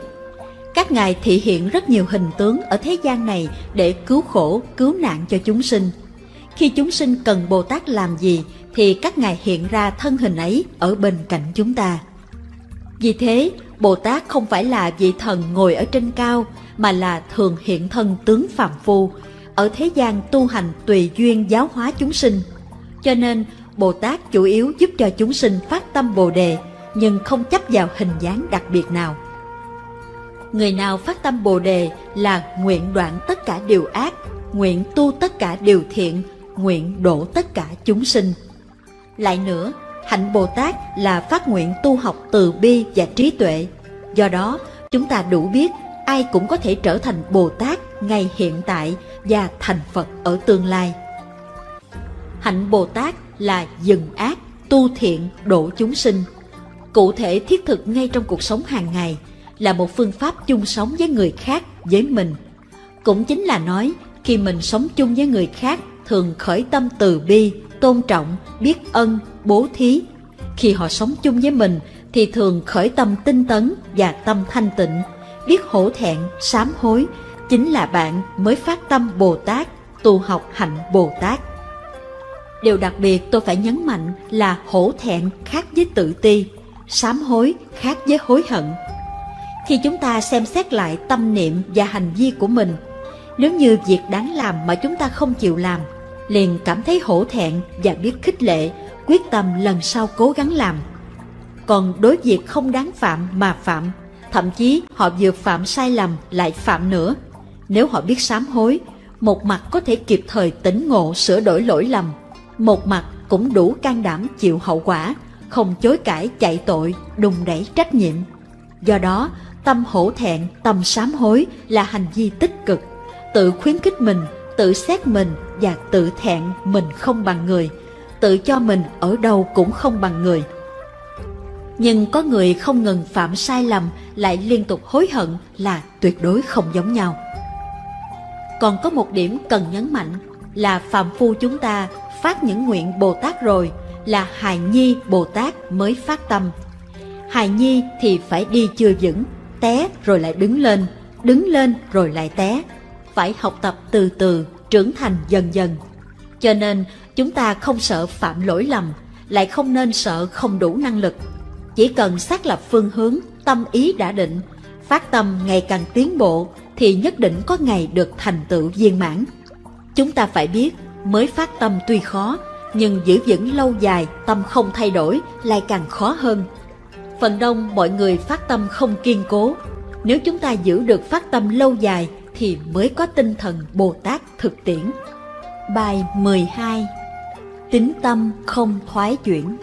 Các ngài thị hiện rất nhiều hình tướng ở thế gian này để cứu khổ, cứu nạn cho chúng sinh. Khi chúng sinh cần Bồ Tát làm gì, thì các ngài hiện ra thân hình ấy ở bên cạnh chúng ta. Vì thế, Bồ Tát không phải là vị thần ngồi ở trên cao, mà là thường hiện thân tướng phàm phu, ở thế gian tu hành tùy duyên giáo hóa chúng sinh. Cho nên, Bồ Tát chủ yếu giúp cho chúng sinh phát tâm Bồ Đề, nhưng không chấp vào hình dáng đặc biệt nào. Người nào phát tâm Bồ Đề là nguyện đoạn tất cả điều ác, nguyện tu tất cả điều thiện, nguyện độ tất cả chúng sinh. Lại nữa, hạnh Bồ Tát là phát nguyện tu học từ bi và trí tuệ. Do đó, chúng ta đủ biết ai cũng có thể trở thành Bồ Tát ngay hiện tại và thành Phật ở tương lai. Hạnh Bồ Tát là dừng ác, tu thiện, độ chúng sinh. Cụ thể thiết thực ngay trong cuộc sống hàng ngày, là một phương pháp chung sống với người khác, với mình. Cũng chính là nói, khi mình sống chung với người khác, thường khởi tâm từ bi, tôn trọng, biết ân, bố thí. Khi họ sống chung với mình, thì thường khởi tâm tinh tấn và tâm thanh tịnh, biết hổ thẹn, sám hối. Chính là bạn mới phát tâm Bồ Tát, tu học hạnh Bồ Tát. Điều đặc biệt tôi phải nhấn mạnh là hổ thẹn khác với tự ti, sám hối khác với hối hận. Khi chúng ta xem xét lại tâm niệm và hành vi của mình, nếu như việc đáng làm mà chúng ta không chịu làm, liền cảm thấy hổ thẹn và biết khích lệ, quyết tâm lần sau cố gắng làm. Còn đối việc không đáng phạm mà phạm, thậm chí họ vừa phạm sai lầm lại phạm nữa. Nếu họ biết sám hối, một mặt có thể kịp thời tỉnh ngộ sửa đổi lỗi lầm, một mặt cũng đủ can đảm chịu hậu quả, không chối cãi chạy tội, đùn đẩy trách nhiệm. Do đó, tâm hổ thẹn, tâm sám hối là hành vi tích cực, tự khuyến khích mình, tự xét mình và tự thẹn mình không bằng người, tự cho mình ở đâu cũng không bằng người. Nhưng có người không ngừng phạm sai lầm lại liên tục hối hận là tuyệt đối không giống nhau. Còn có một điểm cần nhấn mạnh là phàm phu chúng ta phát những nguyện Bồ Tát rồi là hài nhi Bồ Tát mới phát tâm. Hài nhi thì phải đi chưa vững, té rồi lại đứng lên, đứng lên rồi lại té. Phải học tập từ từ, trưởng thành dần dần. Cho nên chúng ta không sợ phạm lỗi lầm, lại không nên sợ không đủ năng lực. Chỉ cần xác lập phương hướng, tâm ý đã định, phát tâm ngày càng tiến bộ thì nhất định có ngày được thành tựu viên mãn. Chúng ta phải biết, mới phát tâm tuy khó, nhưng giữ vững lâu dài, tâm không thay đổi lại càng khó hơn. Phần đông mọi người phát tâm không kiên cố. Nếu chúng ta giữ được phát tâm lâu dài thì mới có tinh thần Bồ Tát thực tiễn. Bài mười hai. Tín tâm không thoái chuyển.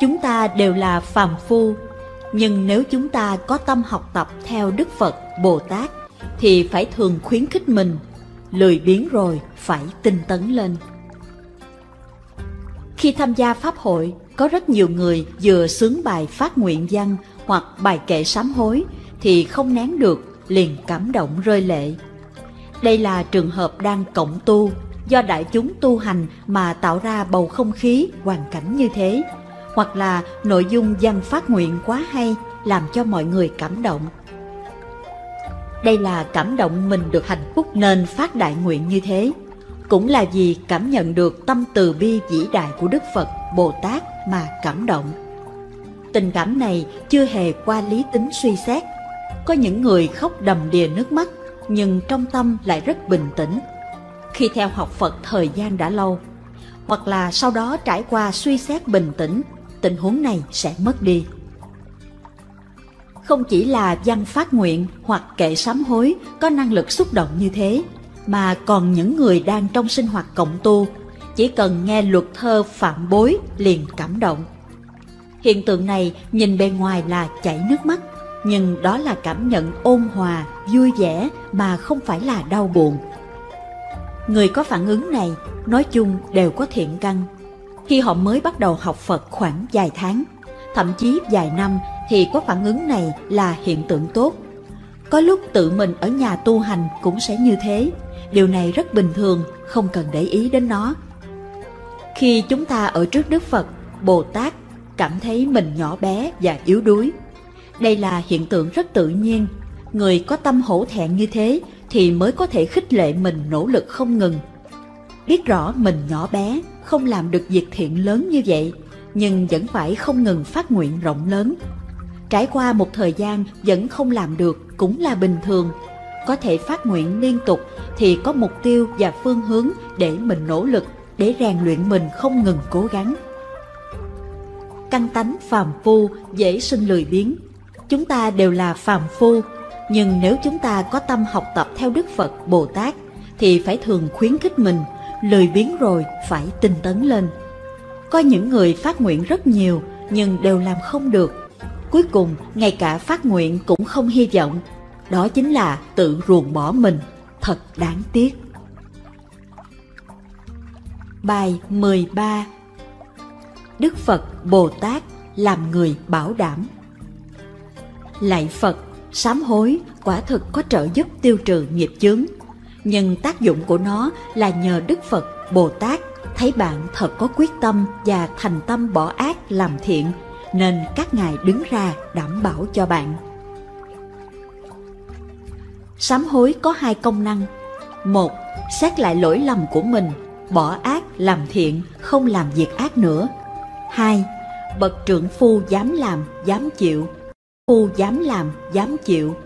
Chúng ta đều là phàm phu, nhưng nếu chúng ta có tâm học tập theo Đức Phật, Bồ Tát thì phải thường khuyến khích mình, lười biếng rồi phải tinh tấn lên. Khi tham gia pháp hội, có rất nhiều người vừa xướng bài phát nguyện văn hoặc bài kệ sám hối thì không nén được, liền cảm động rơi lệ. Đây là trường hợp đang cộng tu, do đại chúng tu hành mà tạo ra bầu không khí, hoàn cảnh như thế. Hoặc là nội dung văn phát nguyện quá hay, làm cho mọi người cảm động. Đây là cảm động mình được hạnh phúc nên phát đại nguyện như thế. Cũng là vì cảm nhận được tâm từ bi vĩ đại của Đức Phật, Bồ Tát mà cảm động. Tình cảm này chưa hề qua lý tính suy xét. Có những người khóc đầm đìa nước mắt, nhưng trong tâm lại rất bình tĩnh. Khi theo học Phật thời gian đã lâu, hoặc là sau đó trải qua suy xét bình tĩnh, tình huống này sẽ mất đi. Không chỉ là văn phát nguyện hoặc kệ sám hối có năng lực xúc động như thế, mà còn những người đang trong sinh hoạt cộng tu, chỉ cần nghe luật thơ Phạm Bối liền cảm động. Hiện tượng này nhìn bề ngoài là chảy nước mắt, nhưng đó là cảm nhận ôn hòa, vui vẻ mà không phải là đau buồn. Người có phản ứng này nói chung đều có thiện căn. Khi họ mới bắt đầu học Phật khoảng vài tháng, thậm chí vài năm thì có phản ứng này là hiện tượng tốt. Có lúc tự mình ở nhà tu hành cũng sẽ như thế. Điều này rất bình thường, không cần để ý đến nó. Khi chúng ta ở trước Đức Phật, Bồ Tát cảm thấy mình nhỏ bé và yếu đuối. Đây là hiện tượng rất tự nhiên. Người có tâm hổ thẹn như thế thì mới có thể khích lệ mình nỗ lực không ngừng. Biết rõ mình nhỏ bé, không làm được việc thiện lớn như vậy, nhưng vẫn phải không ngừng phát nguyện rộng lớn. Trải qua một thời gian vẫn không làm được cũng là bình thường. có thể phát nguyện liên tục thì có mục tiêu và phương hướng để mình nỗ lực, để rèn luyện mình không ngừng cố gắng. Căn tánh phàm phu dễ sinh lười biếng. Chúng ta đều là phàm phu, nhưng nếu chúng ta có tâm học tập theo Đức Phật, Bồ Tát thì phải thường khuyến khích mình, lười biếng rồi phải tinh tấn lên. Có những người phát nguyện rất nhiều nhưng đều làm không được. Cuối cùng ngay cả phát nguyện cũng không hy vọng. Đó chính là tự ruồng bỏ mình, thật đáng tiếc. Bài mười ba. Đức Phật, Bồ Tát làm người bảo đảm. Lạy Phật, sám hối quả thực có trợ giúp tiêu trừ nghiệp chướng, nhưng tác dụng của nó là nhờ Đức Phật, Bồ Tát thấy bạn thật có quyết tâm và thành tâm bỏ ác làm thiện, nên các ngài đứng ra đảm bảo cho bạn. Sám hối có hai công năng. Một, xét lại lỗi lầm của mình, bỏ ác làm thiện, không làm việc ác nữa. Hai, bậc trượng phu dám làm, dám chịu. Phu dám làm, dám chịu,